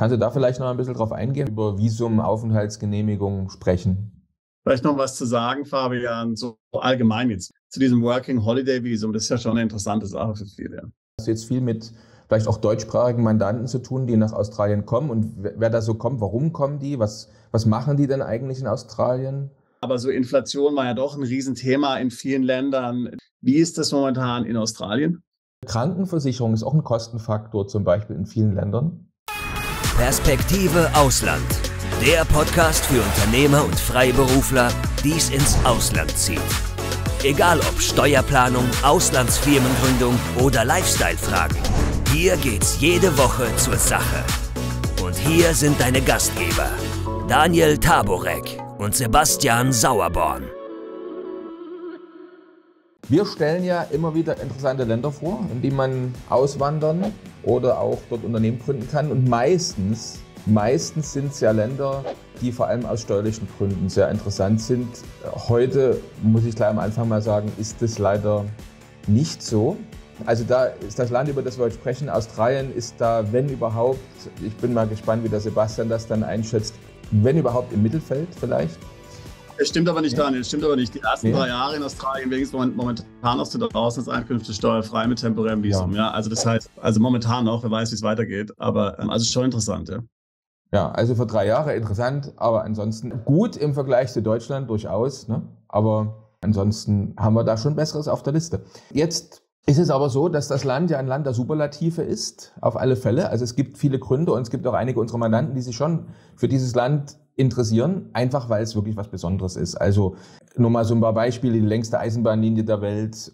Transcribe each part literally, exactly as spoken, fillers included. Kannst du da vielleicht noch ein bisschen drauf eingehen, über Visum, Aufenthaltsgenehmigung sprechen? Vielleicht noch was zu sagen, Fabian, so allgemein jetzt zu diesem Working Holiday Visum. Das ist ja schon eine interessante Sache für viele. Hast du jetzt viel mit vielleicht auch deutschsprachigen Mandanten zu tun, die nach Australien kommen? Und wer da so kommt, warum kommen die? Was, was machen die denn eigentlich in Australien? Aber so Inflation war ja doch ein Riesenthema in vielen Ländern. Wie ist das momentan in Australien? Krankenversicherung ist auch ein Kostenfaktor, zum Beispiel in vielen Ländern. Perspektive Ausland, der Podcast für Unternehmer und Freiberufler, die es ins Ausland zieht. Egal ob Steuerplanung, Auslandsfirmengründung oder Lifestyle-Fragen, hier geht's jede Woche zur Sache. Und hier sind deine Gastgeber, Daniel Taborek und Sebastian Sauerborn. Wir stellen ja immer wieder interessante Länder vor, in die man auswandern oder auch dort Unternehmen gründen kann. Und meistens, meistens sind es ja Länder, die vor allem aus steuerlichen Gründen sehr interessant sind. Heute, muss ich gleich am Anfang mal sagen, ist das leider nicht so. Also da ist das Land, über das wir heute sprechen, Australien ist da, wenn überhaupt, ich bin mal gespannt, wie der Sebastian das dann einschätzt, wenn überhaupt im Mittelfeld vielleicht. Das stimmt aber nicht, ja. Daniel, das stimmt aber nicht. Die ersten ja. drei Jahre in Australien wenigstens momentan hast du da draußen Einkünfte steuerfrei mit temporärem Visum. Ja. ja, also das heißt, also momentan auch, wer weiß, wie es weitergeht. Aber also schon interessant, ja. Ja, also für drei Jahre interessant, aber ansonsten gut im Vergleich zu Deutschland durchaus. Ne? Aber ansonsten haben wir da schon Besseres auf der Liste. Jetzt ist es aber so, dass das Land ja ein Land der Superlative ist, auf alle Fälle. Also es gibt viele Gründe und es gibt auch einige unserer Mandanten, die sich schon für dieses Land interessieren, einfach weil es wirklich was Besonderes ist. Also nur mal so ein paar Beispiele, die längste Eisenbahnlinie der Welt.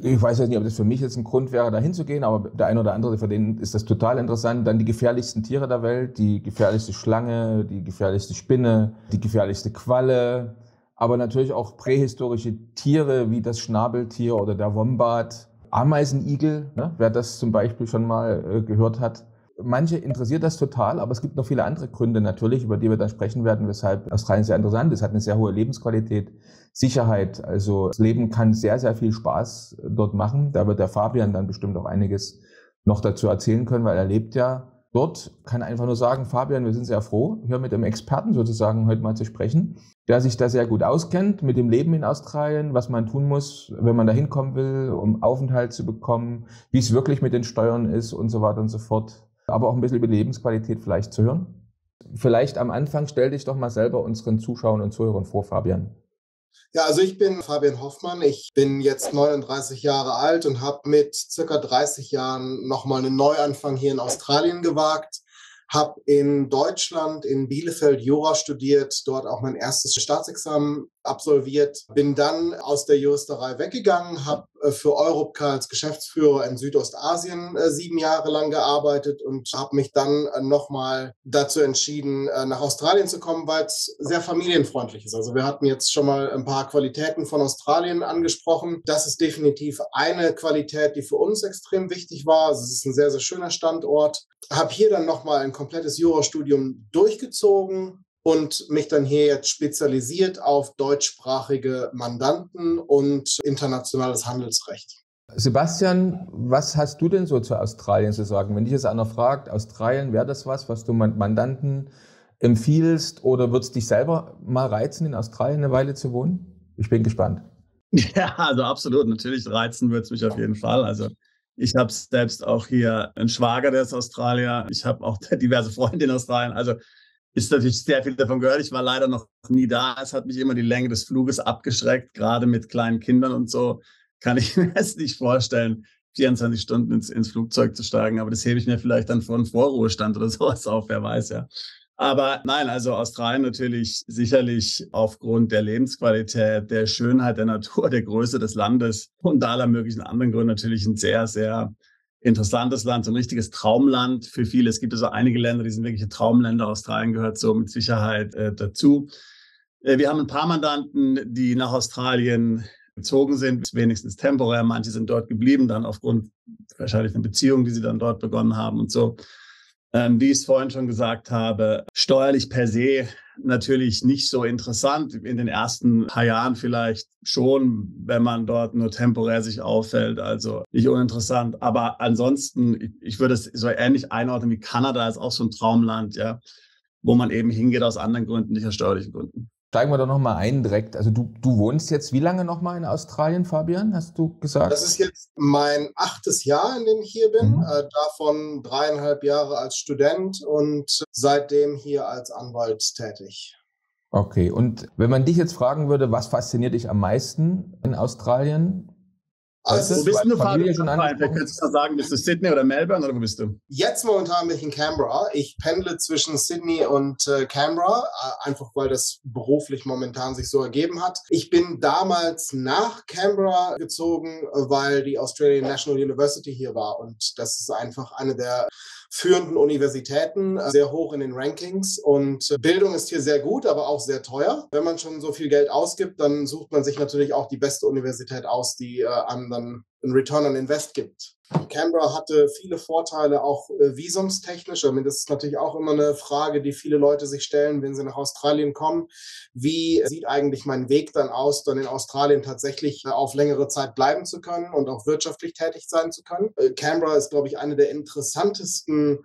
Ich weiß jetzt nicht, ob das für mich jetzt ein Grund wäre, da hinzugehen, aber der eine oder andere, für den ist das total interessant. Dann die gefährlichsten Tiere der Welt, die gefährlichste Schlange, die gefährlichste Spinne, die gefährlichste Qualle, aber natürlich auch prähistorische Tiere wie das Schnabeltier oder der Wombat, Ameisenigel, ne? Wer das zum Beispiel schon mal äh, gehört hat. Manche interessiert das total, aber es gibt noch viele andere Gründe natürlich, über die wir dann sprechen werden, weshalb Australien sehr interessant ist. Es hat eine sehr hohe Lebensqualität, Sicherheit. Also das Leben kann sehr, sehr viel Spaß dort machen. Da wird der Fabian dann bestimmt auch einiges noch dazu erzählen können, weil er lebt ja dort. Kann einfach nur sagen, Fabian, wir sind sehr froh, hier mit einem Experten sozusagen heute mal zu sprechen, der sich da sehr gut auskennt mit dem Leben in Australien, was man tun muss, wenn man da hinkommen will, um Aufenthalt zu bekommen, wie es wirklich mit den Steuern ist und so weiter und so fort. Aber auch ein bisschen über die Lebensqualität vielleicht zu hören. Vielleicht am Anfang stell dich doch mal selber unseren Zuschauern und Zuhörern vor, Fabian. Ja, also ich bin Fabian Hoffmann. Ich bin jetzt neununddreißig Jahre alt und habe mit circa dreißig Jahren nochmal einen Neuanfang hier in Australien gewagt. Habe in Deutschland, in Bielefeld, Jura studiert, dort auch mein erstes Staatsexamen absolviert. Bin dann aus der Juristerei weggegangen, habe für Europcar als Geschäftsführer in Südostasien sieben Jahre lang gearbeitet und habe mich dann nochmal dazu entschieden, nach Australien zu kommen, weil es sehr familienfreundlich ist. Also wir hatten jetzt schon mal ein paar Qualitäten von Australien angesprochen. Das ist definitiv eine Qualität, die für uns extrem wichtig war. Also es ist ein sehr, sehr schöner Standort. Habe hier dann nochmal ein komplettes Jurastudium durchgezogen und mich dann hier jetzt spezialisiert auf deutschsprachige Mandanten und internationales Handelsrecht. Sebastian, was hast du denn so zu Australien zu sagen? Wenn dich jetzt einer fragt, Australien, wäre das was, was du Mandanten empfiehlst oder würdest dich selber mal reizen, in Australien eine Weile zu wohnen? Ich bin gespannt. Ja, also absolut. Natürlich reizen würde es mich auf jeden Fall. Also ich habe selbst auch hier einen Schwager, der ist Australier. Ich habe auch diverse Freunde in Australien. Also ist natürlich sehr viel davon gehört. Ich war leider noch nie da. Es hat mich immer die Länge des Fluges abgeschreckt, gerade mit kleinen Kindern und so. Kann ich mir das nicht vorstellen, vierundzwanzig Stunden ins, ins Flugzeug zu steigen. Aber das hebe ich mir vielleicht dann von Vorruhestand oder sowas auf, wer weiß ja. Aber nein, also Australien natürlich sicherlich aufgrund der Lebensqualität, der Schönheit der Natur, der Größe des Landes und aller möglichen anderen Gründe natürlich ein sehr, sehr interessantes Land, so ein richtiges Traumland für viele. Es gibt also einige Länder, die sind wirkliche Traumländer. Australien gehört so mit Sicherheit äh, dazu. Äh, wir haben ein paar Mandanten, die nach Australien gezogen sind, wenigstens temporär. Manche sind dort geblieben, dann aufgrund wahrscheinlich einer Beziehung, die sie dann dort begonnen haben und so. Ähm, wie ich es vorhin schon gesagt habe, steuerlich per se natürlich nicht so interessant. In den ersten paar Jahren vielleicht schon, wenn man dort nur temporär sich auffällt, also nicht uninteressant. Aber ansonsten, ich, ich würde es so ähnlich einordnen wie Kanada, ist auch so ein Traumland, ja, wo man eben hingeht aus anderen Gründen, nicht aus steuerlichen Gründen. Steigen wir doch nochmal ein direkt. Also du, du wohnst jetzt wie lange nochmal in Australien, Fabian, hast du gesagt? Das ist jetzt mein achtes Jahr, in dem ich hier bin. Mhm. Äh, davon dreieinhalb Jahre als Student und seitdem hier als Anwalt tätig. Okay, und wenn man dich jetzt fragen würde, was fasziniert dich am meisten in Australien? Also, wo bist du, Fabian? Vielleicht kannst du mal sagen, bist du Sydney oder Melbourne oder wo bist du? Jetzt momentan bin ich in Canberra. Ich pendle zwischen Sydney und äh, Canberra, äh, einfach weil das beruflich momentan sich so ergeben hat. Ich bin damals nach Canberra gezogen, weil die Australian National University hier war. Und das ist einfach eine der führenden Universitäten, sehr hoch in den Rankings, und Bildung ist hier sehr gut, aber auch sehr teuer. Wenn man schon so viel Geld ausgibt, dann sucht man sich natürlich auch die beste Universität aus, die einem dann einen Return on Invest gibt. Canberra hatte viele Vorteile, auch visumstechnisch. Das ist natürlich auch immer eine Frage, die viele Leute sich stellen, wenn sie nach Australien kommen. Wie sieht eigentlich mein Weg dann aus, dann in Australien tatsächlich auf längere Zeit bleiben zu können und auch wirtschaftlich tätig sein zu können? Canberra ist, glaube ich, eine der interessantesten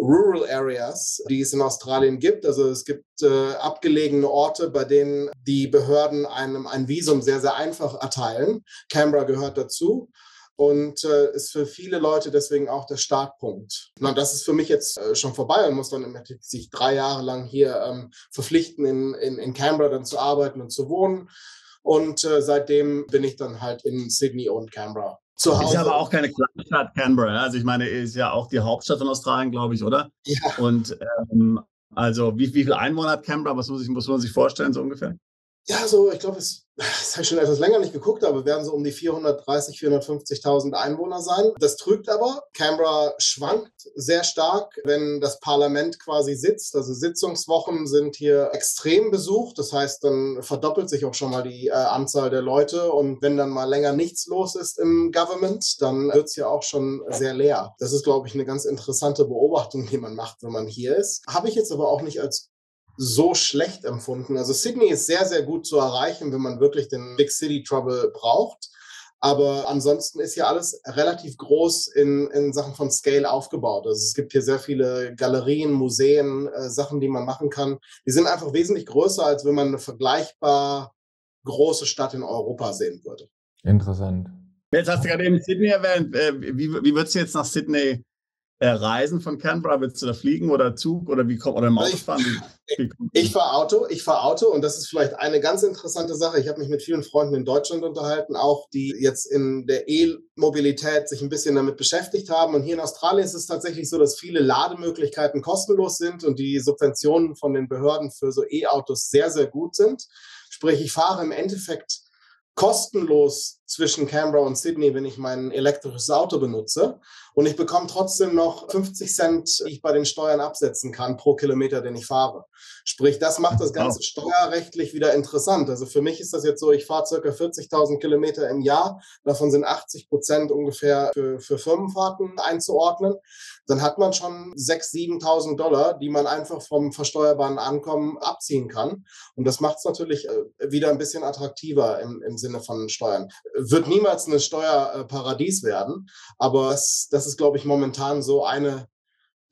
Rural Areas, die es in Australien gibt. Also es gibt äh, abgelegene Orte, bei denen die Behörden einem ein Visum sehr, sehr einfach erteilen. Canberra gehört dazu und äh, ist für viele Leute deswegen auch der Startpunkt. Na, das ist für mich jetzt äh, schon vorbei und muss dann sich drei Jahre lang hier ähm, verpflichten, in, in, in Canberra dann zu arbeiten und zu wohnen. Und äh, seitdem bin ich dann halt in Sydney und Canberra. Ist ja aber auch keine Kleinstadt, Canberra. Also ich meine, ist ja auch die Hauptstadt von Australien, glaube ich, oder? Ja. Und ähm, also wie, wie viel Einwohner hat Canberra? Was muss, ich, muss man sich vorstellen, so ungefähr? Ja, so ich glaube, es, das habe ich schon etwas länger nicht geguckt, aber werden so um die vierhundertdreißigtausend, vierhundertfünfzigtausend Einwohner sein. Das trügt aber. Canberra schwankt sehr stark, wenn das Parlament quasi sitzt. Also Sitzungswochen sind hier extrem besucht. Das heißt, dann verdoppelt sich auch schon mal die äh, Anzahl der Leute. Und wenn dann mal länger nichts los ist im Government, dann wird es ja auch schon sehr leer. Das ist, glaube ich, eine ganz interessante Beobachtung, die man macht, wenn man hier ist. Habe ich jetzt aber auch nicht als so schlecht empfunden. Also Sydney ist sehr, sehr gut zu erreichen, wenn man wirklich den Big City Trouble braucht. Aber ansonsten ist hier alles relativ groß in, in Sachen von Scale aufgebaut. Also es gibt hier sehr viele Galerien, Museen, äh, Sachen, die man machen kann. Die sind einfach wesentlich größer, als wenn man eine vergleichbar große Stadt in Europa sehen würde. Interessant. Jetzt hast du gerade eben Sydney erwähnt. Wie, wie würdest du jetzt nach Sydney Reisen von Canberra? Willst du da fliegen oder Zug oder wie kommt oder im Auto fahren? Ich, ich fahre Auto, ich fahre Auto und das ist vielleicht eine ganz interessante Sache. Ich habe mich mit vielen Freunden in Deutschland unterhalten, auch die jetzt in der E-Mobilität sich ein bisschen damit beschäftigt haben. Und hier in Australien ist es tatsächlich so, dass viele Lademöglichkeiten kostenlos sind und die Subventionen von den Behörden für so E-Autos sehr, sehr gut sind. Sprich, ich fahre im Endeffekt kostenlos zwischen Canberra und Sydney, wenn ich mein elektrisches Auto benutze. Und ich bekomme trotzdem noch fünfzig Cent, die ich bei den Steuern absetzen kann, pro Kilometer, den ich fahre. Sprich, das macht das Ganze steuerrechtlich wieder interessant. Also für mich ist das jetzt so, ich fahre circa vierzigtausend Kilometer im Jahr. Davon sind achtzig Prozent ungefähr für, für Firmenfahrten einzuordnen. Dann hat man schon sechstausend, siebentausend Dollar, die man einfach vom versteuerbaren Einkommen abziehen kann. Und das macht es natürlich wieder ein bisschen attraktiver im, im Sinne von Steuern. Wird niemals ein Steuerparadies werden, aber das, das ist, glaube ich, momentan so eine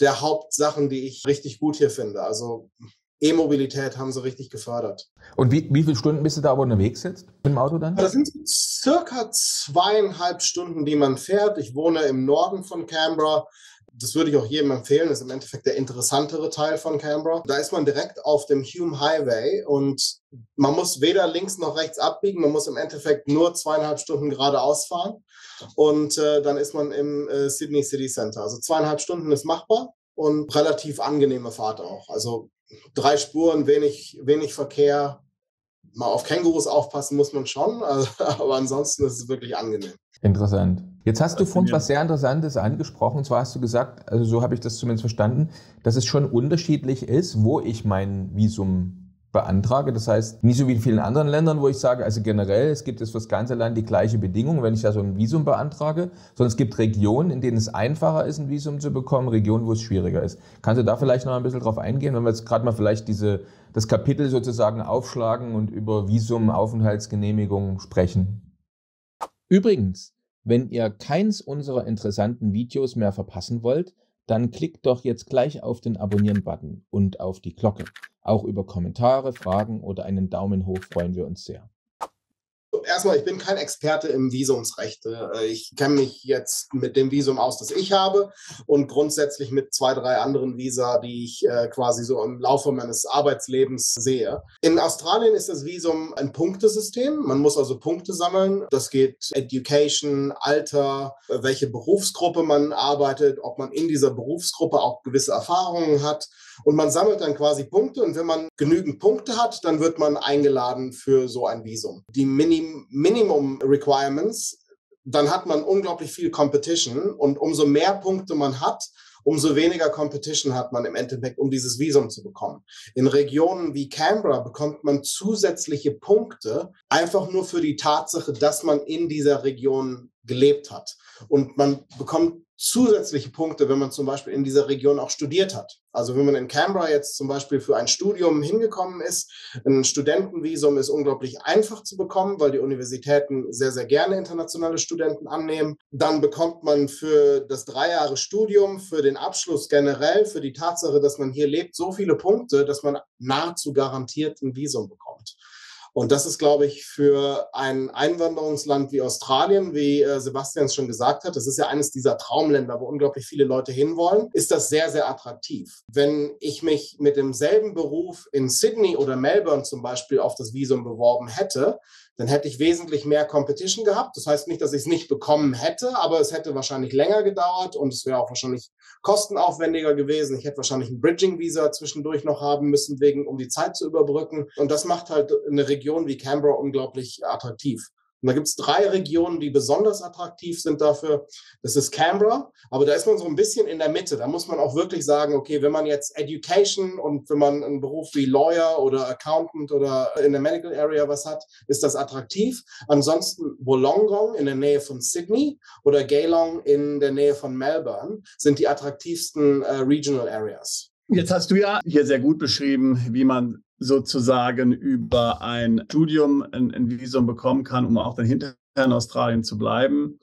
der Hauptsachen, die ich richtig gut hier finde. Also E-Mobilität haben sie richtig gefördert. Und wie, wie viele Stunden bist du da aber unterwegs jetzt mit dem Auto dann? Das sind circa zweieinhalb Stunden, die man fährt. Ich wohne im Norden von Canberra. Das würde ich auch jedem empfehlen. Das ist im Endeffekt der interessantere Teil von Canberra. Da ist man direkt auf dem Hume Highway und man muss weder links noch rechts abbiegen. Man muss im Endeffekt nur zweieinhalb Stunden geradeaus fahren und äh, dann ist man im äh, Sydney City Centre. Also zweieinhalb Stunden ist machbar und relativ angenehme Fahrt auch. Also drei Spuren, wenig, wenig Verkehr. Mal auf Kängurus aufpassen muss man schon, also, aber ansonsten ist es wirklich angenehm. Interessant. Jetzt hast du vorhin was sehr Interessantes angesprochen. Und zwar hast du gesagt, also so habe ich das zumindest verstanden, dass es schon unterschiedlich ist, wo ich mein Visum beantrage. Das heißt, nicht so wie in vielen anderen Ländern, wo ich sage, also generell, es gibt jetzt für das ganze Land die gleiche Bedingung, wenn ich da so ein Visum beantrage, sondern es gibt Regionen, in denen es einfacher ist, ein Visum zu bekommen, Regionen, wo es schwieriger ist. Kannst du da vielleicht noch ein bisschen drauf eingehen, wenn wir jetzt gerade mal vielleicht diese, das Kapitel sozusagen aufschlagen und über Visum, Aufenthaltsgenehmigung sprechen? Übrigens, wenn ihr keins unserer interessanten Videos mehr verpassen wollt, dann klickt doch jetzt gleich auf den Abonnieren-Button und auf die Glocke. Auch über Kommentare, Fragen oder einen Daumen hoch freuen wir uns sehr. Erstmal, ich bin kein Experte im Visumsrecht. Ich kenne mich jetzt mit dem Visum aus, das ich habe, und grundsätzlich mit zwei, drei anderen Visa, die ich quasi so im Laufe meines Arbeitslebens sehe. In Australien ist das Visum ein Punktesystem. Man muss also Punkte sammeln. Das geht Education, Alter, welche Berufsgruppe man arbeitet, ob man in dieser Berufsgruppe auch gewisse Erfahrungen hat. Und man sammelt dann quasi Punkte, und wenn man genügend Punkte hat, dann wird man eingeladen für so ein Visum. Die Minim- Minimum Requirements, dann hat man unglaublich viel Competition, und umso mehr Punkte man hat, umso weniger Competition hat man im Endeffekt, um dieses Visum zu bekommen. In Regionen wie Canberra bekommt man zusätzliche Punkte, einfach nur für die Tatsache, dass man in dieser Region gelebt hat. Und man bekommt zusätzliche Punkte, wenn man zum Beispiel in dieser Region auch studiert hat. Also wenn man in Canberra jetzt zum Beispiel für ein Studium hingekommen ist, ein Studentenvisum ist unglaublich einfach zu bekommen, weil die Universitäten sehr, sehr gerne internationale Studenten annehmen. Dann bekommt man für das drei Jahre Studium, für den Abschluss generell, für die Tatsache, dass man hier lebt, so viele Punkte, dass man nahezu garantiert ein Visum bekommt. Und das ist, glaube ich, für ein Einwanderungsland wie Australien, wie äh, Sebastian es schon gesagt hat, das ist ja eines dieser Traumländer, wo unglaublich viele Leute hinwollen, ist das sehr, sehr attraktiv. Wenn ich mich mit demselben Beruf in Sydney oder Melbourne zum Beispiel auf das Visum beworben hätte, dann hätte ich wesentlich mehr Competition gehabt. Das heißt nicht, dass ich es nicht bekommen hätte, aber es hätte wahrscheinlich länger gedauert und es wäre auch wahrscheinlich kostenaufwendiger gewesen. Ich hätte wahrscheinlich ein Bridging-Visa zwischendurch noch haben müssen, wegen, um die Zeit zu überbrücken. Und das macht halt eine Region wie Canberra unglaublich attraktiv. Und da gibt es drei Regionen, die besonders attraktiv sind dafür. Das ist Canberra, aber da ist man so ein bisschen in der Mitte. Da muss man auch wirklich sagen, okay, wenn man jetzt Education und wenn man einen Beruf wie Lawyer oder Accountant oder in der Medical Area was hat, ist das attraktiv. Ansonsten Wollongong in der Nähe von Sydney oder Geelong in der Nähe von Melbourne sind die attraktivsten äh, Regional Areas. Jetzt hast du ja hier sehr gut beschrieben, wie man sozusagen über ein Studium ein, ein Visum bekommen kann, um auch dann hinterher in Australien zu bleiben.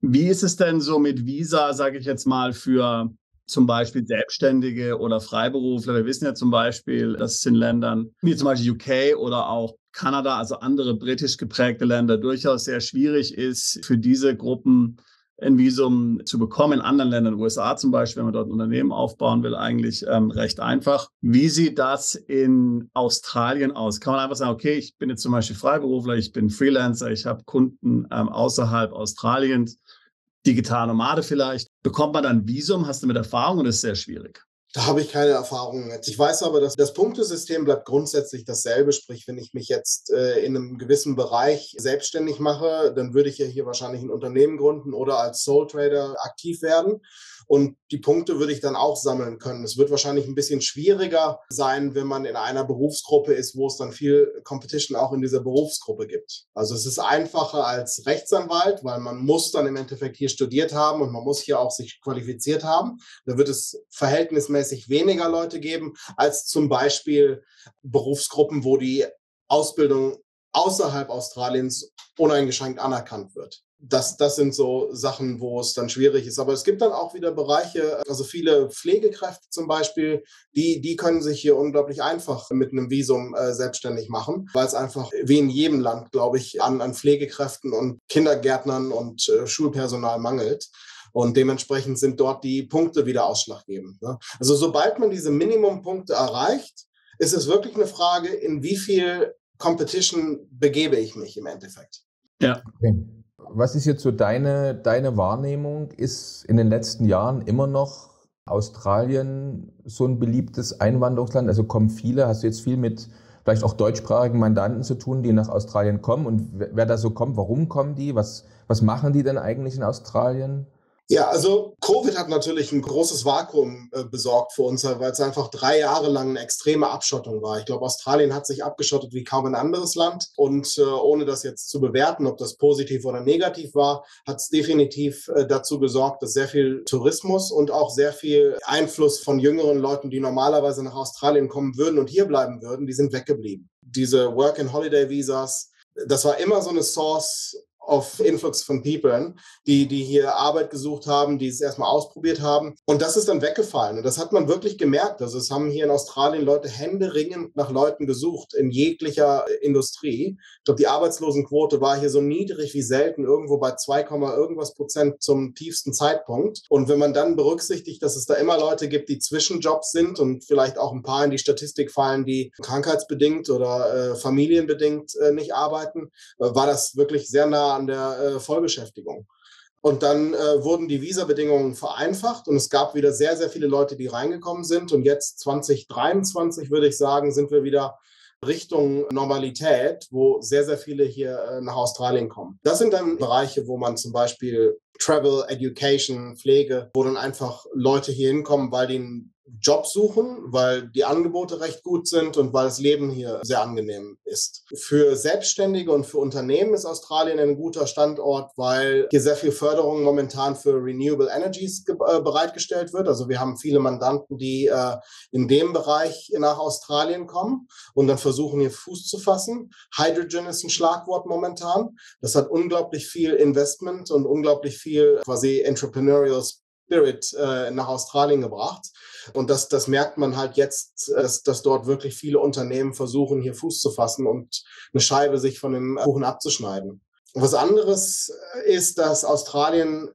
Wie ist es denn so mit Visa, sage ich jetzt mal, für zum Beispiel Selbstständige oder Freiberufler? Wir wissen ja zum Beispiel, dass es in Ländern wie zum Beispiel U K oder auch Kanada, also andere britisch geprägte Länder, durchaus sehr schwierig ist, für diese Gruppen ein Visum zu bekommen. In anderen Ländern, U S A zum Beispiel, wenn man dort ein Unternehmen aufbauen will, eigentlich ähm, recht einfach. Wie sieht das in Australien aus? Kann man einfach sagen, okay, ich bin jetzt zum Beispiel Freiberufler, ich bin Freelancer, ich habe Kunden ähm, außerhalb Australiens, digitale Nomade vielleicht. Bekommt man dann ein Visum? Hast du mit Erfahrung, und das ist sehr schwierig? Da habe ich keine Erfahrungen mit. Ich weiß aber, dass das Punktesystem bleibt grundsätzlich dasselbe. Sprich, wenn ich mich jetzt äh, in einem gewissen Bereich selbstständig mache, dann würde ich ja hier wahrscheinlich ein Unternehmen gründen oder als Sole Trader aktiv werden. Und die Punkte würde ich dann auch sammeln können. Es wird wahrscheinlich ein bisschen schwieriger sein, wenn man in einer Berufsgruppe ist, wo es dann viel Competition auch in dieser Berufsgruppe gibt. Also es ist einfacher als Rechtsanwalt, weil man muss dann im Endeffekt hier studiert haben und man muss hier auch sich qualifiziert haben. Da wird es verhältnismäßig weniger Leute geben als zum Beispiel Berufsgruppen, wo die Ausbildung außerhalb Australiens uneingeschränkt anerkannt wird. Das, das sind so Sachen, wo es dann schwierig ist. Aber es gibt dann auch wieder Bereiche, also viele Pflegekräfte zum Beispiel, die, die können sich hier unglaublich einfach mit einem Visum äh, selbstständig machen, weil es einfach wie in jedem Land, glaube ich, an, an Pflegekräften und Kindergärtnern und äh, Schulpersonal mangelt. Und dementsprechend sind dort die Punkte wieder ausschlaggebend, ne? Also sobald man diese Minimumpunkte erreicht, ist es wirklich eine Frage, in wie viel Competition begebe ich mich im Endeffekt. Ja, okay. Was ist jetzt so deine, deine Wahrnehmung? Ist in den letzten Jahren immer noch Australien so ein beliebtes Einwanderungsland? Also kommen viele, hast du jetzt viel mit vielleicht auch deutschsprachigen Mandanten zu tun, die nach Australien kommen? Und wer da so kommt, warum kommen die? Was, was machen die denn eigentlich in Australien? Ja, also Covid hat natürlich ein großes Vakuum äh, besorgt für uns, weil es einfach drei Jahre lang eine extreme Abschottung war. Ich glaube, Australien hat sich abgeschottet wie kaum ein anderes Land. Und äh, ohne das jetzt zu bewerten, ob das positiv oder negativ war, hat es definitiv äh, dazu gesorgt, dass sehr viel Tourismus und auch sehr viel Einfluss von jüngeren Leuten, die normalerweise nach Australien kommen würden und hier bleiben würden, die sind weggeblieben. Diese Work-and-Holiday-Visas, das war immer so eine Source auf Influx von People, die, die hier Arbeit gesucht haben, die es erstmal ausprobiert haben. Und das ist dann weggefallen. Und das hat man wirklich gemerkt. Also es haben hier in Australien Leute händeringend nach Leuten gesucht in jeglicher Industrie. Ich glaube, die Arbeitslosenquote war hier so niedrig wie selten, irgendwo bei zwei Komma irgendwas Prozent zum tiefsten Zeitpunkt. Und wenn man dann berücksichtigt, dass es da immer Leute gibt, die Zwischenjobs sind und vielleicht auch ein paar in die Statistik fallen, die krankheitsbedingt oder äh, familienbedingt äh, nicht arbeiten, äh, war das wirklich sehr nah an der äh, Vollbeschäftigung. Und dann äh, wurden die Visabedingungen vereinfacht und es gab wieder sehr, sehr viele Leute, die reingekommen sind. Und jetzt zwanzig dreiundzwanzig, würde ich sagen, sind wir wieder Richtung Normalität, wo sehr, sehr viele hier äh, nach Australien kommen. Das sind dann Bereiche, wo man zum Beispiel Travel, Education, Pflege, wo dann einfach Leute hier hinkommen, weil die einen Job suchen, weil die Angebote recht gut sind und weil das Leben hier sehr angenehm ist. Für Selbstständige und für Unternehmen ist Australien ein guter Standort, weil hier sehr viel Förderung momentan für Renewable Energies ge- äh, bereitgestellt wird. Also wir haben viele Mandanten, die äh, in dem Bereich nach Australien kommen und dann versuchen, hier Fuß zu fassen. Hydrogen ist ein Schlagwort momentan. Das hat unglaublich viel Investment und unglaublich viel quasi Entrepreneurial Spirit äh, nach Australien gebracht. Und das, das merkt man halt jetzt, dass, dass dort wirklich viele Unternehmen versuchen, hier Fuß zu fassen und eine Scheibe sich von dem Kuchen abzuschneiden. Und was anderes ist, dass Australien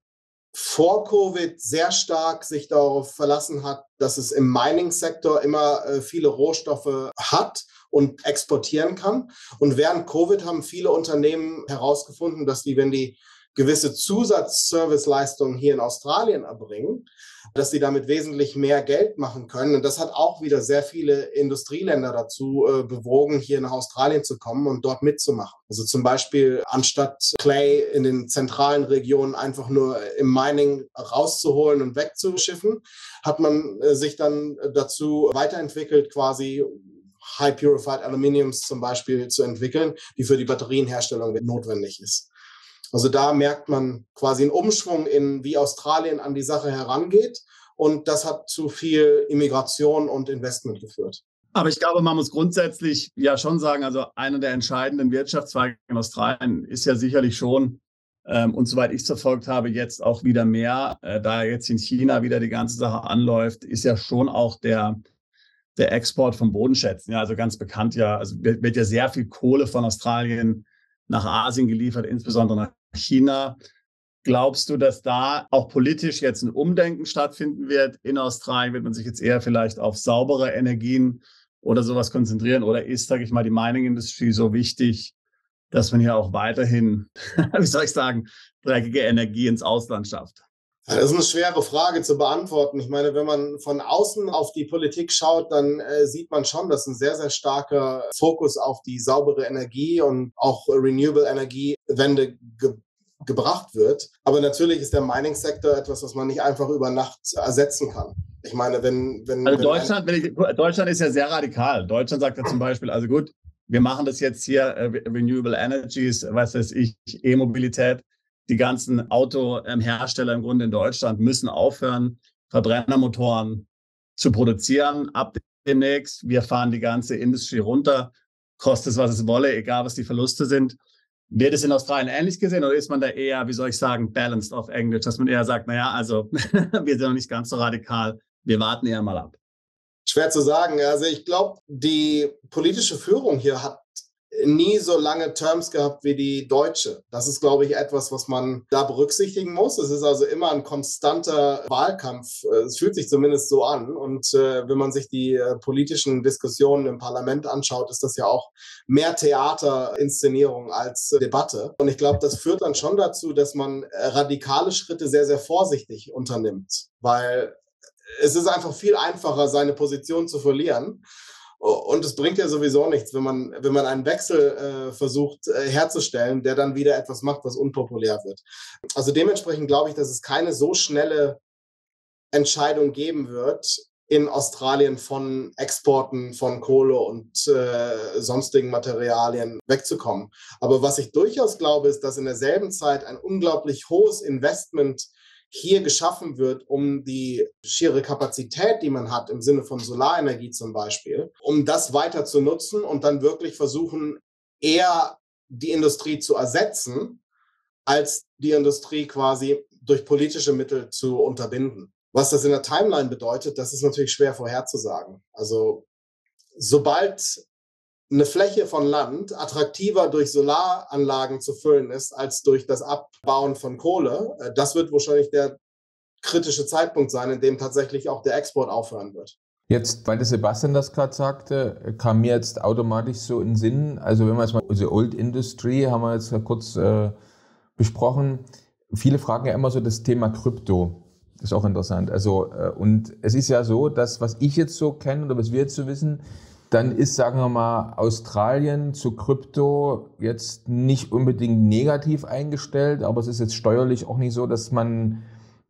vor Covid sehr stark sich darauf verlassen hat, dass es im Mining-Sektor immer äh, viele Rohstoffe hat und exportieren kann. Und während Covid haben viele Unternehmen herausgefunden, dass die, wenn die gewisse Zusatzserviceleistungen hier in Australien erbringen, dass sie damit wesentlich mehr Geld machen können. Und das hat auch wieder sehr viele Industrieländer dazu äh, bewogen, hier nach Australien zu kommen und dort mitzumachen. Also zum Beispiel, anstatt Clay in den zentralen Regionen einfach nur im Mining rauszuholen und wegzuschiffen, hat man äh, sich dann dazu weiterentwickelt, quasi High Purified Aluminiums zum Beispiel zu entwickeln, die für die Batterienherstellung notwendig ist. Also da merkt man quasi einen Umschwung in, wie Australien an die Sache herangeht. Und das hat zu viel Immigration und Investment geführt. Aber ich glaube, man muss grundsätzlich ja schon sagen, also einer der entscheidenden Wirtschaftszweige in Australien ist ja sicherlich schon, ähm, und soweit ich es verfolgt habe, jetzt auch wieder mehr, äh, da jetzt in China wieder die ganze Sache anläuft, ist ja schon auch der, der Export von Bodenschätzen. Ja, also ganz bekannt ja, also wird, wird ja sehr viel Kohle von Australien nach Asien geliefert, insbesondere nach China. Glaubst du, dass da auch politisch jetzt ein Umdenken stattfinden wird? In Australien wird man sich jetzt eher vielleicht auf saubere Energien oder sowas konzentrieren? Oder ist, sage ich mal, die Mining-Industrie so wichtig, dass man hier auch weiterhin, wie soll ich sagen, dreckige Energie ins Ausland schafft? Das ist eine schwere Frage zu beantworten. Ich meine, wenn man von außen auf die Politik schaut, dann äh, sieht man schon, dass ein sehr, sehr starker Fokus auf die saubere Energie und auch Renewable Energiewende ge- gebracht wird. Aber natürlich ist der Mining-Sektor etwas, was man nicht einfach über Nacht ersetzen kann. Ich meine, wenn... wenn also wenn Deutschland, wenn ich, Deutschland ist ja sehr radikal. Deutschland sagt ja zum Beispiel, also gut, wir machen das jetzt hier, äh, Renewable Energies, was weiß ich, E-Mobilität. Die ganzen Autohersteller im Grunde in Deutschland müssen aufhören, Verbrennermotoren zu produzieren. Ab demnächst, wir fahren die ganze Industrie runter, kostet es, was es wolle, egal was die Verluste sind. Wird es in Australien ähnlich gesehen oder ist man da eher, wie soll ich sagen, balanced auf Englisch, dass man eher sagt, naja, also wir sind noch nicht ganz so radikal, wir warten eher mal ab? Schwer zu sagen. Also ich glaube, die politische Führung hier hat nie so lange Terms gehabt wie die deutsche. Das ist, glaube ich, etwas, was man da berücksichtigen muss. Es ist also immer ein konstanter Wahlkampf. Es fühlt sich zumindest so an. Und äh, wenn man sich die äh, politischen Diskussionen im Parlament anschaut, ist das ja auch mehr Theaterinszenierung als äh, Debatte. Und ich glaube, das führt dann schon dazu, dass man äh, radikale Schritte sehr, sehr vorsichtig unternimmt. Weil es ist einfach viel einfacher, seine Position zu verlieren. Und es bringt ja sowieso nichts, wenn man, wenn man einen Wechsel äh, versucht äh, herzustellen, der dann wieder etwas macht, was unpopulär wird. Also dementsprechend glaube ich, dass es keine so schnelle Entscheidung geben wird in Australien, von Exporten von Kohle und äh, sonstigen Materialien wegzukommen. Aber was ich durchaus glaube, ist, dass in derselben Zeit ein unglaublich hohes Investment hier geschaffen wird, um die schiere Kapazität, die man hat, im Sinne von Solarenergie zum Beispiel, um das weiter zu nutzen und dann wirklich versuchen, eher die Industrie zu ersetzen, als die Industrie quasi durch politische Mittel zu unterbinden. Was das in der Timeline bedeutet, das ist natürlich schwer vorherzusagen. Also sobald eine Fläche von Land attraktiver durch Solaranlagen zu füllen ist als durch das Abbauen von Kohle, das wird wahrscheinlich der kritische Zeitpunkt sein, in dem tatsächlich auch der Export aufhören wird. Jetzt, weil der Sebastian das gerade sagte, kam mir jetzt automatisch so in den Sinn, also wenn man jetzt mal, also Old Industry haben wir jetzt kurz äh, besprochen, viele fragen ja immer so das Thema Krypto. Das ist auch interessant. Also, äh, und es ist ja so, dass was ich jetzt so kenne oder was wir jetzt so wissen, dann ist, sagen wir mal, Australien zu Krypto jetzt nicht unbedingt negativ eingestellt, aber es ist jetzt steuerlich auch nicht so, dass man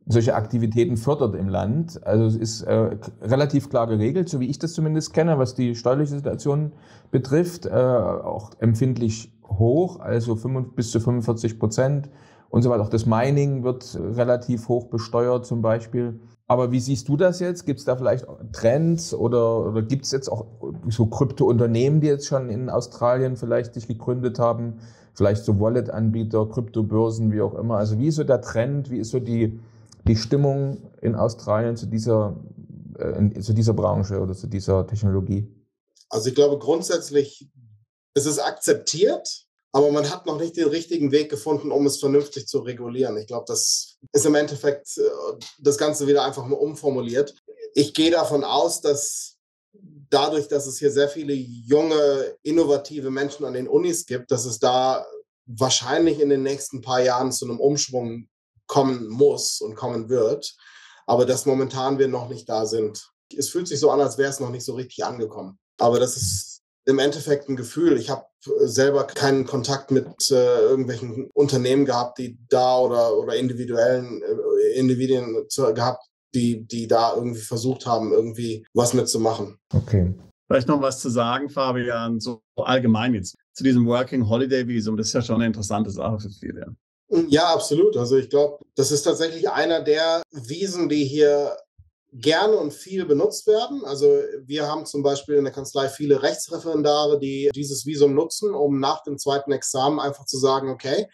solche Aktivitäten fördert im Land. Also es ist äh, relativ klar geregelt, so wie ich das zumindest kenne, was die steuerliche Situation betrifft, äh, auch empfindlich hoch, also fünf, bis zu fünfundvierzig Prozent und so weiter. Auch das Mining wird relativ hoch besteuert zum Beispiel. Aber wie siehst du das jetzt? Gibt es da vielleicht Trends oder, oder gibt es jetzt auch so Krypto-Unternehmen, die jetzt schon in Australien vielleicht sich gegründet haben? Vielleicht so Wallet-Anbieter, Kryptobörsen, wie auch immer. Also wie ist so der Trend? Wie ist so die, die Stimmung in Australien zu dieser, äh, zu dieser Branche oder zu dieser Technologie? Also ich glaube grundsätzlich ist es akzeptiert, aber man hat noch nicht den richtigen Weg gefunden, um es vernünftig zu regulieren. Ich glaube, das ist im Endeffekt das Ganze wieder einfach nur umformuliert. Ich gehe davon aus, dass dadurch, dass es hier sehr viele junge, innovative Menschen an den Unis gibt, dass es da wahrscheinlich in den nächsten paar Jahren zu einem Umschwung kommen muss und kommen wird. Aber dass momentan wir noch nicht da sind. Es fühlt sich so an, als wäre es noch nicht so richtig angekommen. Aber das ist im Endeffekt ein Gefühl. Ich habe selber keinen Kontakt mit äh, irgendwelchen Unternehmen gehabt, die da oder, oder individuellen äh, Individuen zu, gehabt, die, die da irgendwie versucht haben, irgendwie was mitzumachen. Okay. Vielleicht noch was zu sagen, Fabian, so allgemein jetzt zu diesem Working Holiday Visum. Das ist ja schon eine interessante Sache für viele. Ja, absolut. Also ich glaube, das ist tatsächlich einer der Visen, die hier gerne und viel benutzt werden. Also wir haben zum Beispiel in der Kanzlei viele Rechtsreferendare, die dieses Visum nutzen, um nach dem zweiten Examen einfach zu sagen, okay,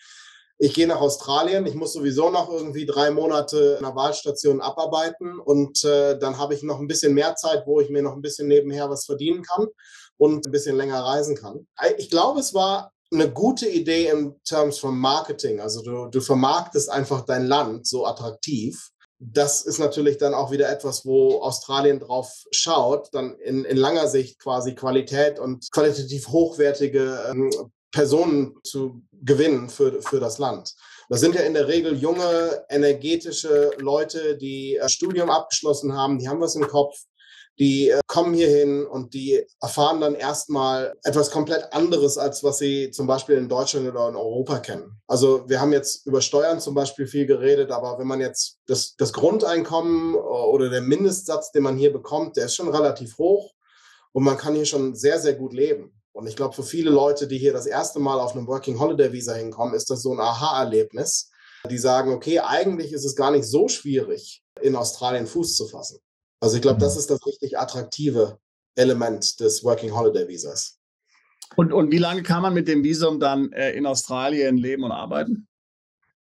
ich gehe nach Australien, ich muss sowieso noch irgendwie drei Monate in der Wahlstation abarbeiten und äh, dann habe ich noch ein bisschen mehr Zeit, wo ich mir noch ein bisschen nebenher was verdienen kann und ein bisschen länger reisen kann. Ich glaube, es war eine gute Idee in Terms von Marketing. Also du, du vermarktest einfach dein Land so attraktiv. Das ist natürlich dann auch wieder etwas, wo Australien drauf schaut, dann in, in langer Sicht quasi Qualität und qualitativ hochwertige ähm, Personen zu gewinnen für, für das Land. Das sind ja in der Regel junge, energetische Leute, die äh, Studium abgeschlossen haben, die haben was im Kopf, die äh, kommen hierhin und die erfahren dann erstmal etwas komplett anderes, als was sie zum Beispiel in Deutschland oder in Europa kennen. Also wir haben jetzt über Steuern zum Beispiel viel geredet, aber wenn man jetzt das, das Grundeinkommen oder der Mindestsatz, den man hier bekommt, der ist schon relativ hoch und man kann hier schon sehr, sehr gut leben. Und ich glaube, für viele Leute, die hier das erste Mal auf einem Working Holiday Visa hinkommen, ist das so ein Aha-Erlebnis. Die sagen, okay, eigentlich ist es gar nicht so schwierig, in Australien Fuß zu fassen. Also ich glaube, das ist das richtig attraktive Element des Working Holiday Visas. Und, und wie lange kann man mit dem Visum dann äh, in Australien leben und arbeiten?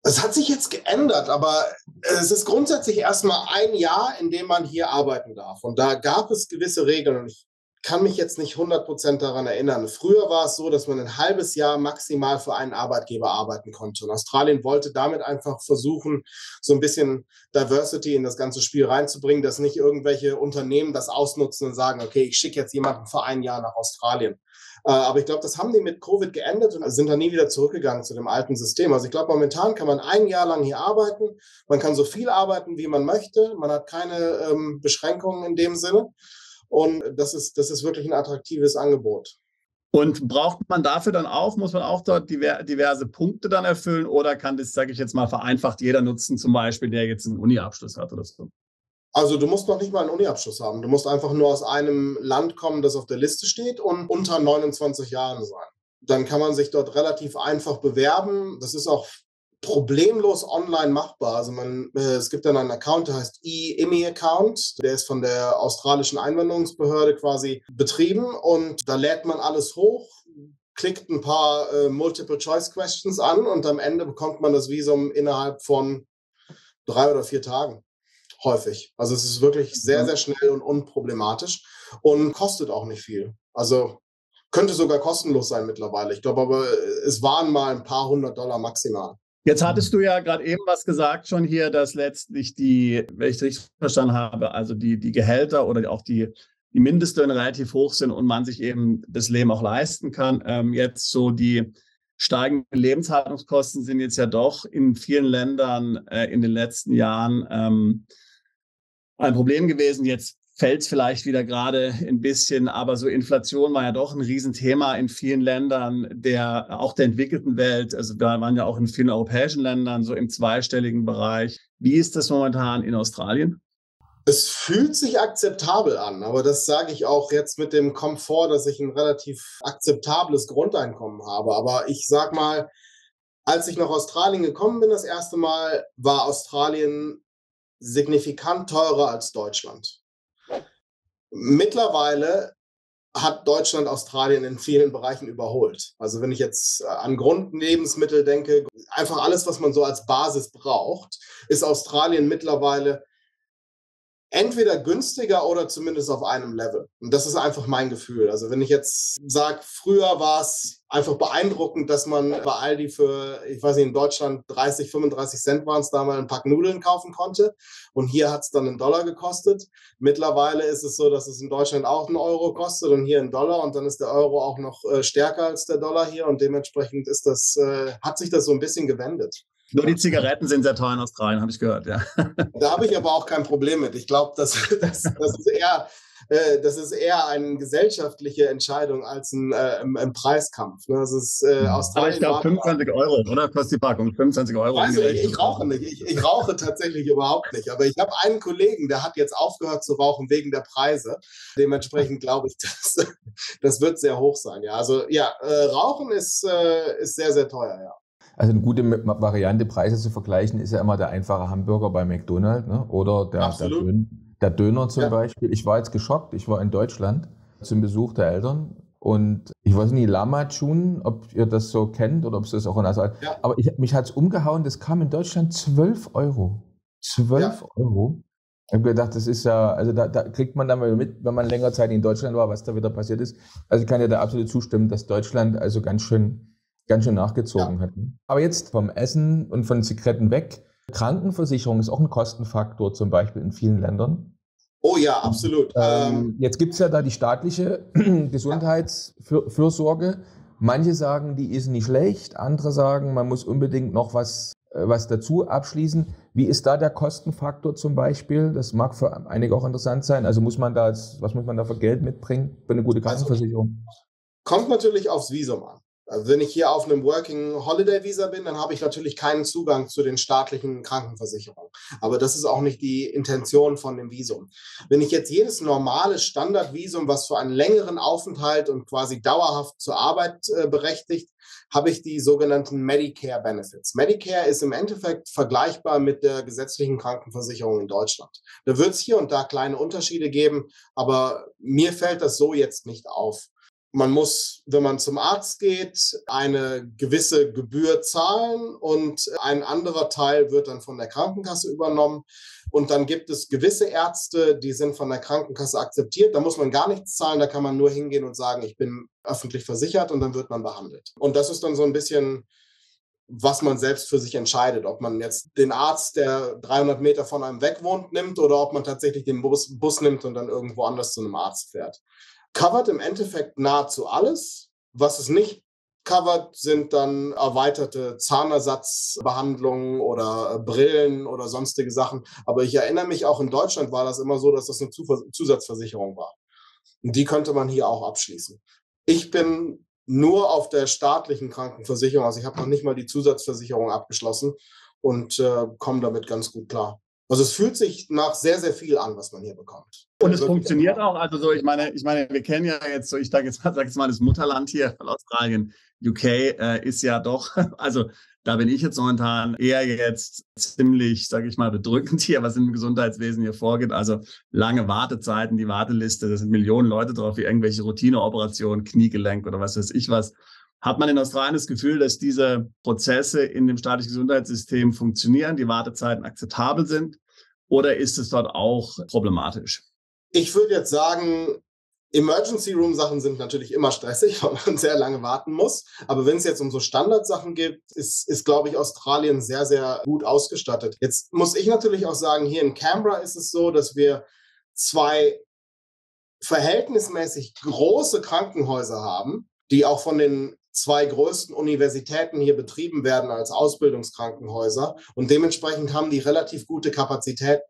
Es hat sich jetzt geändert, aber es ist grundsätzlich erstmal ein Jahr, in dem man hier arbeiten darf. Und da gab es gewisse Regeln und ich kann mich jetzt nicht hundert Prozent daran erinnern. Früher war es so, dass man ein halbes Jahr maximal für einen Arbeitgeber arbeiten konnte. Und Australien wollte damit einfach versuchen, so ein bisschen Diversity in das ganze Spiel reinzubringen, dass nicht irgendwelche Unternehmen das ausnutzen und sagen, okay, ich schicke jetzt jemanden für ein Jahr nach Australien. Aber ich glaube, das haben die mit Covid geändert und sind dann nie wieder zurückgegangen zu dem alten System. Also ich glaube, momentan kann man ein Jahr lang hier arbeiten. Man kann so viel arbeiten, wie man möchte. Man hat keine ähm, Beschränkungen in dem Sinne. Und das ist, das ist wirklich ein attraktives Angebot. Und braucht man dafür dann auch, muss man auch dort diverse Punkte dann erfüllen oder kann das, sage ich jetzt mal, vereinfacht jeder nutzen, zum Beispiel, der jetzt einen Uni-Abschluss hat oder so? Also du musst noch nicht mal einen Uni-Abschluss haben. Du musst einfach nur aus einem Land kommen, das auf der Liste steht und unter neunundzwanzig Jahren sein. Dann kann man sich dort relativ einfach bewerben. Das ist auch problemlos online machbar. Also man, äh, es gibt dann einen Account, der heißt eImmi-Account. Der ist von der australischen Einwanderungsbehörde quasi betrieben. Und da lädt man alles hoch, klickt ein paar äh, Multiple-Choice-Questions an und am Ende bekommt man das Visum innerhalb von drei oder vier Tagen. Häufig. Also es ist wirklich sehr, sehr schnell und unproblematisch und kostet auch nicht viel. Also könnte sogar kostenlos sein mittlerweile. Ich glaube aber, es waren mal ein paar hundert Dollar maximal. Jetzt hattest du ja gerade eben was gesagt schon hier, dass letztlich die, wenn ich es richtig verstanden habe, also die, die Gehälter oder auch die, die Mindestlöhne relativ hoch sind und man sich eben das Leben auch leisten kann. Ähm, jetzt so die steigenden Lebenshaltungskosten sind jetzt ja doch in vielen Ländern äh, in den letzten Jahren ähm, ein Problem gewesen. Jetzt fällt es vielleicht wieder gerade ein bisschen, aber so Inflation war ja doch ein Riesenthema in vielen Ländern, der auch der entwickelten Welt, also da waren ja auch in vielen europäischen Ländern so im zweistelligen Bereich. Wie ist das momentan in Australien? Es fühlt sich akzeptabel an, aber das sage ich auch jetzt mit dem Komfort, dass ich ein relativ akzeptables Grundeinkommen habe. Aber ich sag mal, als ich nach Australien gekommen bin das erste Mal, war Australien signifikant teurer als Deutschland. Mittlerweile hat Deutschland Australien in vielen Bereichen überholt. Also wenn ich jetzt an Grundlebensmittel denke, einfach alles, was man so als Basis braucht, ist Australien mittlerweile entweder günstiger oder zumindest auf einem Level. Und das ist einfach mein Gefühl. Also wenn ich jetzt sage, früher war es einfach beeindruckend, dass man bei Aldi für, ich weiß nicht, in Deutschland dreißig, fünfunddreißig Cent waren es, da mal ein Pack Nudeln kaufen konnte. Und hier hat es dann einen Dollar gekostet. Mittlerweile ist es so, dass es in Deutschland auch einen Euro kostet und hier einen Dollar. Und dann ist der Euro auch noch äh, stärker als der Dollar hier. Und dementsprechend ist das, äh, hat sich das so ein bisschen gewendet. Nur die Zigaretten sind sehr teuer in Australien, habe ich gehört, ja. Da habe ich aber auch kein Problem mit. Ich glaube, das, das, das ist eher, äh, das ist eher eine gesellschaftliche Entscheidung als ein, äh, ein Preiskampf. Ne? Das ist, äh, Australien aber ich glaube, fünfundzwanzig Euro, oder? Kostet die Packung, fünfundzwanzig Euro. Also ich, ich rauche nicht. Ich, ich rauche tatsächlich überhaupt nicht. Aber ich habe einen Kollegen, der hat jetzt aufgehört zu rauchen wegen der Preise. Dementsprechend glaube ich, dass, das wird sehr hoch sein. Ja, also ja, äh, Rauchen ist, äh, ist sehr, sehr teuer, ja. Also eine gute Variante, Preise zu vergleichen, ist ja immer der einfache Hamburger bei McDonald's, ne? Oder der, der, Dön, der Döner zum ja. Beispiel. Ich war jetzt geschockt, ich war in Deutschland zum Besuch der Eltern und ich weiß nicht, Lamachun, ob ihr das so kennt oder ob es das auch in Asien ja. Aber ich, mich hat es umgehauen, das kam in Deutschland zwölf Euro. zwölf ja. Euro. Ich habe gedacht, das ist ja, also da, da kriegt man dann mal mit, wenn man länger Zeit in Deutschland war, was da wieder passiert ist. Also ich kann ja da absolut zustimmen, dass Deutschland also ganz schön ganz schön nachgezogen ja. hätten. Aber jetzt vom Essen und von Zigaretten weg. Krankenversicherung ist auch ein Kostenfaktor, zum Beispiel in vielen Ländern. Oh ja, absolut. Ähm, jetzt gibt es ja da die staatliche Gesundheitsfürsorge. Manche sagen, die ist nicht schlecht. Andere sagen, man muss unbedingt noch was, was dazu abschließen. Wie ist da der Kostenfaktor zum Beispiel? Das mag für einige auch interessant sein. Also muss man da, jetzt, was muss man da für Geld mitbringen für eine gute Krankenversicherung? Also, kommt natürlich aufs Visum an. Also wenn ich hier auf einem Working-Holiday-Visa bin, dann habe ich natürlich keinen Zugang zu den staatlichen Krankenversicherungen. Aber das ist auch nicht die Intention von dem Visum. Wenn ich jetzt jedes normale Standardvisum, was für einen längeren Aufenthalt und quasi dauerhaft zur Arbeit äh, berechtigt, habe ich die sogenannten Medicare-Benefits. Medicare ist im Endeffekt vergleichbar mit der gesetzlichen Krankenversicherung in Deutschland. Da wird es hier und da kleine Unterschiede geben, aber mir fällt das so jetzt nicht auf. Man muss, wenn man zum Arzt geht, eine gewisse Gebühr zahlen und ein anderer Teil wird dann von der Krankenkasse übernommen. Und dann gibt es gewisse Ärzte, die sind von der Krankenkasse akzeptiert. Da muss man gar nichts zahlen, da kann man nur hingehen und sagen, ich bin öffentlich versichert und dann wird man behandelt. Und das ist dann so ein bisschen, was man selbst für sich entscheidet, ob man jetzt den Arzt, der dreihundert Meter von einem weg wohnt, nimmt oder ob man tatsächlich den Bus, Bus nimmt und dann irgendwo anders zu einem Arzt fährt. Covert im Endeffekt nahezu alles. Was es nicht covert, sind dann erweiterte Zahnersatzbehandlungen oder Brillen oder sonstige Sachen. Aber ich erinnere mich, auch in Deutschland war das immer so, dass das eine Zusatzversicherung war. Und die könnte man hier auch abschließen. Ich bin nur auf der staatlichen Krankenversicherung, also ich habe noch nicht mal die Zusatzversicherung abgeschlossen und äh, komme damit ganz gut klar. Also es fühlt sich nach sehr, sehr viel an, was man hier bekommt. Und es funktioniert auch. Also so, ich meine, ich meine, wir kennen ja jetzt so, ich sage jetzt, sag jetzt mal, das Mutterland hier von Australien, U K, äh, ist ja doch, also da bin ich jetzt momentan eher jetzt ziemlich, sage ich mal, bedrückend hier, was im Gesundheitswesen hier vorgeht. Also lange Wartezeiten, die Warteliste, da sind Millionen Leute drauf, wie irgendwelche Routineoperationen, Kniegelenk oder was weiß ich was. Hat man in Australien das Gefühl, dass diese Prozesse in dem staatlichen Gesundheitssystem funktionieren, die Wartezeiten akzeptabel sind, oder ist es dort auch problematisch? Ich würde jetzt sagen, Emergency Room Sachen sind natürlich immer stressig, weil man sehr lange warten muss. Aber wenn es jetzt um so Standardsachen geht, ist, ist, glaube ich, Australien sehr, sehr gut ausgestattet. Jetzt muss ich natürlich auch sagen, hier in Canberra ist es so, dass wir zwei verhältnismäßig große Krankenhäuser haben, die auch von den zwei größten Universitäten hier betrieben werden als Ausbildungskrankenhäuser. Und dementsprechend haben die relativ gute Kapazitäten.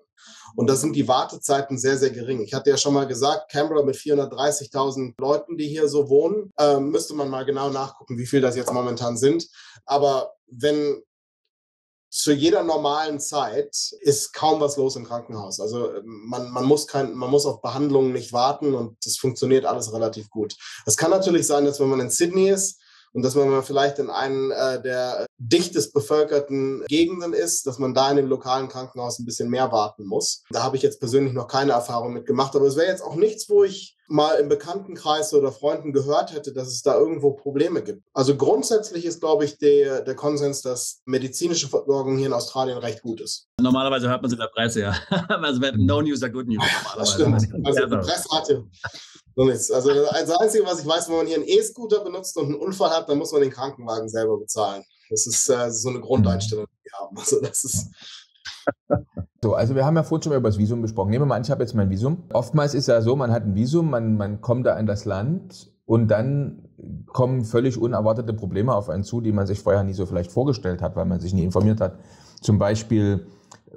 Und da sind die Wartezeiten sehr, sehr gering. Ich hatte ja schon mal gesagt, Canberra mit vierhundertdreißigtausend Leuten, die hier so wohnen, äh, müsste man mal genau nachgucken, wie viel das jetzt momentan sind. Aber wenn zu jeder normalen Zeit ist kaum was los im Krankenhaus. Also man, man, muss kein, man muss auf Behandlungen nicht warten und das funktioniert alles relativ gut. Es kann natürlich sein, dass wenn man in Sydney ist, und dass man vielleicht in einem äh, der dichtest bevölkerten Gegenden ist, dass man da in dem lokalen Krankenhaus ein bisschen mehr warten muss. Da habe ich jetzt persönlich noch keine Erfahrung mit gemacht, aber es wäre jetzt auch nichts, wo ich mal im Bekanntenkreis oder Freunden gehört hätte, dass es da irgendwo Probleme gibt. Also grundsätzlich ist, glaube ich, der, der Konsens, dass medizinische Versorgung hier in Australien recht gut ist. Normalerweise hört man es in der Presse, ja. Also no news are good news. Ja, das stimmt. Also die Presse hat ja so nichts. Also das Einzige, was ich weiß, wenn man hier einen E-Scooter benutzt und einen Unfall hat, dann muss man den Krankenwagen selber bezahlen. Das ist äh, so eine Grundeinstellung, die wir haben. Also das ist... So, also wir haben ja vorhin schon mal über das Visum gesprochen. Nehmen wir mal an, ich habe jetzt mein Visum. Oftmals ist ja so, man hat ein Visum, man, man kommt da in das Land und dann kommen völlig unerwartete Probleme auf einen zu, die man sich vorher nie so vielleicht vorgestellt hat, weil man sich nie informiert hat. Zum Beispiel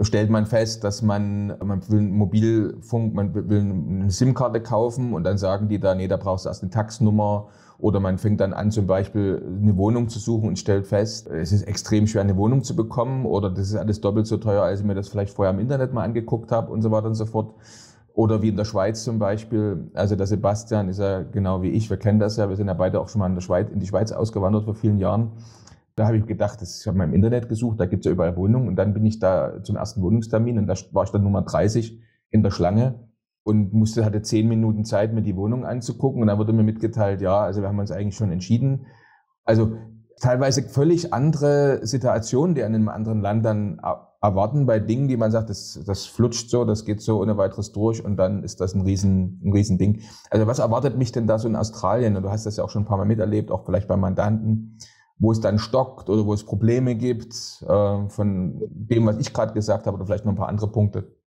stellt man fest, dass man, man will einen Mobilfunk, man will eine SIM-Karte kaufen und dann sagen die da, nee, da brauchst du erst eine Tax-Nummer. Oder man fängt dann an, zum Beispiel eine Wohnung zu suchen und stellt fest, es ist extrem schwer, eine Wohnung zu bekommen oder das ist alles doppelt so teuer, als ich mir das vielleicht vorher im Internet mal angeguckt habe und so weiter und so fort. Oder wie in der Schweiz zum Beispiel, also der Sebastian ist ja genau wie ich, wir kennen das ja, wir sind ja beide auch schon mal in, der Schweiz, in die Schweiz ausgewandert vor vielen Jahren. Da habe ich gedacht, das, ich habe mal im Internet gesucht, da gibt es ja überall Wohnungen und dann bin ich da zum ersten Wohnungstermin und da war ich dann Nummer dreißig in der Schlange. Und musste, hatte zehn Minuten Zeit, mir die Wohnung anzugucken. Und dann wurde mir mitgeteilt, ja, also wir haben uns eigentlich schon entschieden. Also teilweise völlig andere Situationen, die in einem anderen Land dann erwarten, bei Dingen, die man sagt, das, das flutscht so, das geht so ohne weiteres durch. Und dann ist das ein riesen, ein riesen Ding. Also was erwartet mich denn da so in Australien? Und du hast das ja auch schon ein paar Mal miterlebt, auch vielleicht bei Mandanten, wo es dann stockt oder wo es Probleme gibt, äh, von dem, was ich gerade gesagt habe, oder vielleicht noch ein paar andere Punkte.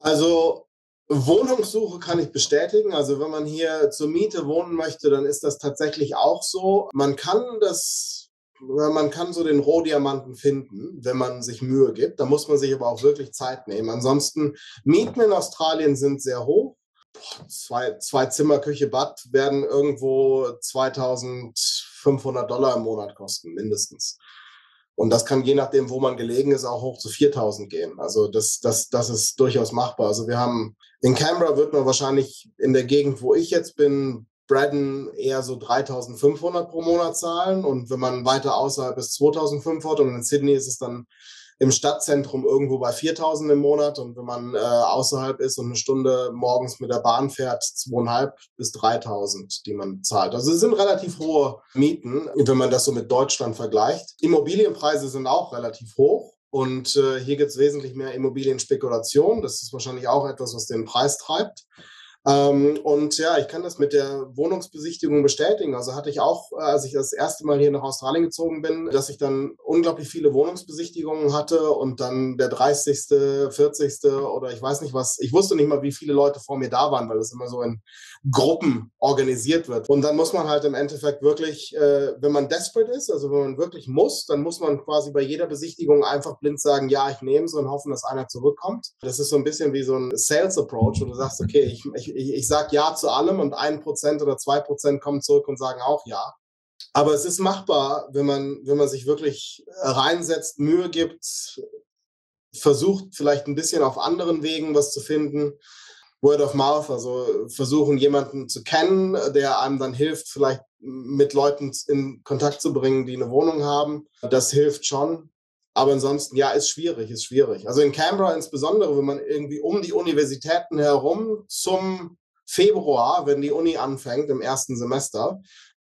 Also... Wohnungssuche kann ich bestätigen. Also wenn man hier zur Miete wohnen möchte, dann ist das tatsächlich auch so. Man kann das, man kann so den Rohdiamanten finden, wenn man sich Mühe gibt. Da muss man sich aber auch wirklich Zeit nehmen. Ansonsten, Mieten in Australien sind sehr hoch. Zwei, zwei Zimmer, Küche, Bad werden irgendwo zweitausendfünfhundert Dollar im Monat kosten, mindestens. Und das kann je nachdem, wo man gelegen ist, auch hoch zu viertausend gehen. Also das, das, das ist durchaus machbar. Also wir haben, in Canberra wird man wahrscheinlich in der Gegend, wo ich jetzt bin, Braddon eher so dreitausendfünfhundert pro Monat zahlen. Und wenn man weiter außerhalb ist, zweitausendfünfhundert. Und in Sydney ist es dann im Stadtzentrum irgendwo bei viertausend im Monat. Und wenn man äh, außerhalb ist und eine Stunde morgens mit der Bahn fährt, zweitausendfünfhundert bis dreitausend, die man zahlt. Also es sind relativ hohe Mieten, wenn man das so mit Deutschland vergleicht. Immobilienpreise sind auch relativ hoch. Und äh, hier gibt es wesentlich mehr Immobilienspekulation. Das ist wahrscheinlich auch etwas, was den Preis treibt. Ähm, und ja, ich kann das mit der Wohnungsbesichtigung bestätigen. Also hatte ich auch, als ich das erste Mal hier nach Australien gezogen bin, dass ich dann unglaublich viele Wohnungsbesichtigungen hatte und dann der dreißigste, vierzigste oder ich weiß nicht was. Ich wusste nicht mal, wie viele Leute vor mir da waren, weil das immer so in Gruppen organisiert wird. Und dann muss man halt im Endeffekt wirklich, äh, wenn man desperate ist, also wenn man wirklich muss, dann muss man quasi bei jeder Besichtigung einfach blind sagen, ja, ich nehme es und hoffen, dass einer zurückkommt. Das ist so ein bisschen wie so ein Sales Approach, wo du sagst, okay, ich, ich ich, ich sage Ja zu allem und ein Prozent oder zwei Prozent kommen zurück und sagen auch Ja. Aber es ist machbar, wenn man, wenn man sich wirklich reinsetzt, Mühe gibt, versucht vielleicht ein bisschen auf anderen Wegen was zu finden. Word of Mouth, also versuchen jemanden zu kennen, der einem dann hilft, vielleicht mit Leuten in Kontakt zu bringen, die eine Wohnung haben. Das hilft schon. Aber ansonsten, ja, ist schwierig, ist schwierig. Also in Canberra insbesondere, wenn man irgendwie um die Universitäten herum zum Februar, wenn die Uni anfängt im ersten Semester,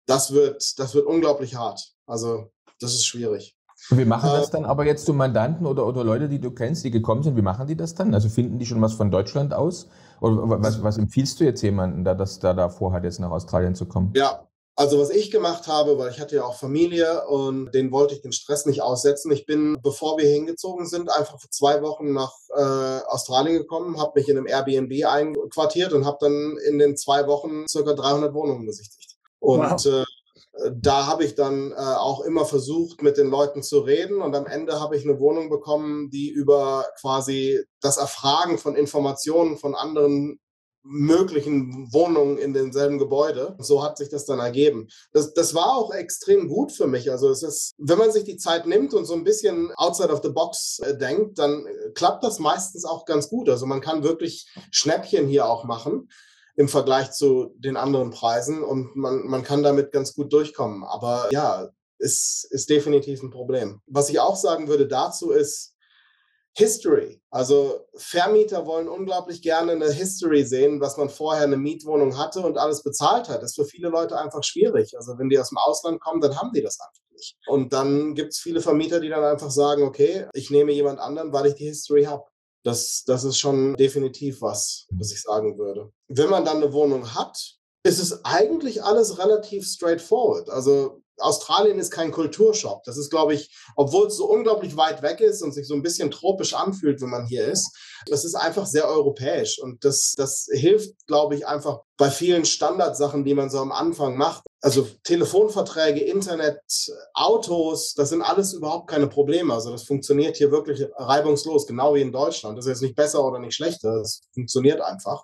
das wird, das wird unglaublich hart. Also das ist schwierig. Wie machen das dann aber jetzt zu Mandanten oder, oder Leute, die du kennst, die gekommen sind? Wie machen die das dann? Also finden die schon was von Deutschland aus? Oder was, was empfiehlst du jetzt jemandem, der das da vorhat, jetzt nach Australien zu kommen? Ja, also was ich gemacht habe, weil ich hatte ja auch Familie und denen wollte ich den Stress nicht aussetzen. Ich bin, bevor wir hingezogen sind, einfach für zwei Wochen nach äh, Australien gekommen, habe mich in einem Airbnb einquartiert und habe dann in den zwei Wochen circa dreihundert Wohnungen besichtigt. Und wow. äh, Da habe ich dann äh, auch immer versucht, mit den Leuten zu reden und am Ende habe ich eine Wohnung bekommen, die über quasi das Erfragen von Informationen von anderen möglichen Wohnungen in demselben Gebäude. So hat sich das dann ergeben. Das, das war auch extrem gut für mich. Also es ist, wenn man sich die Zeit nimmt und so ein bisschen outside of the box äh, denkt, dann klappt das meistens auch ganz gut. Also man kann wirklich Schnäppchen hier auch machen im Vergleich zu den anderen Preisen und man, man kann damit ganz gut durchkommen. Aber ja, es ist definitiv ein Problem. Was ich auch sagen würde dazu ist History. Also Vermieter wollen unglaublich gerne eine History sehen, was man vorher eine Mietwohnung hatte und alles bezahlt hat. Das ist für viele Leute einfach schwierig. Also wenn die aus dem Ausland kommen, dann haben die das einfach nicht. Und dann gibt es viele Vermieter, die dann einfach sagen, okay, ich nehme jemand anderen, weil ich die History habe. Das, das ist schon definitiv was, was ich sagen würde. Wenn man dann eine Wohnung hat, ist es eigentlich alles relativ straightforward. Also Australien ist kein Kulturschock. Das ist, glaube ich, obwohl es so unglaublich weit weg ist und sich so ein bisschen tropisch anfühlt, wenn man hier ist, das ist einfach sehr europäisch. Und das, das hilft, glaube ich, einfach bei vielen Standardsachen, die man so am Anfang macht. Also Telefonverträge, Internet, Autos, das sind alles überhaupt keine Probleme. Also das funktioniert hier wirklich reibungslos, genau wie in Deutschland. Das ist jetzt nicht besser oder nicht schlechter, das funktioniert einfach.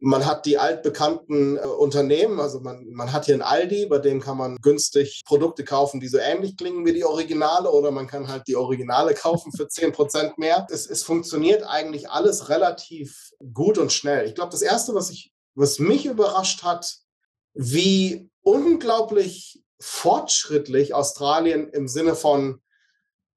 Man hat die altbekannten äh, Unternehmen, also man, man hat hier ein Aldi, bei dem kann man günstig Produkte kaufen, die so ähnlich klingen wie die Originale oder man kann halt die Originale kaufen für zehn Prozent mehr. Es, es funktioniert eigentlich alles relativ gut und schnell. Ich glaube, das Erste, was, ich, was mich überrascht hat, wie unglaublich fortschrittlich Australien im Sinne von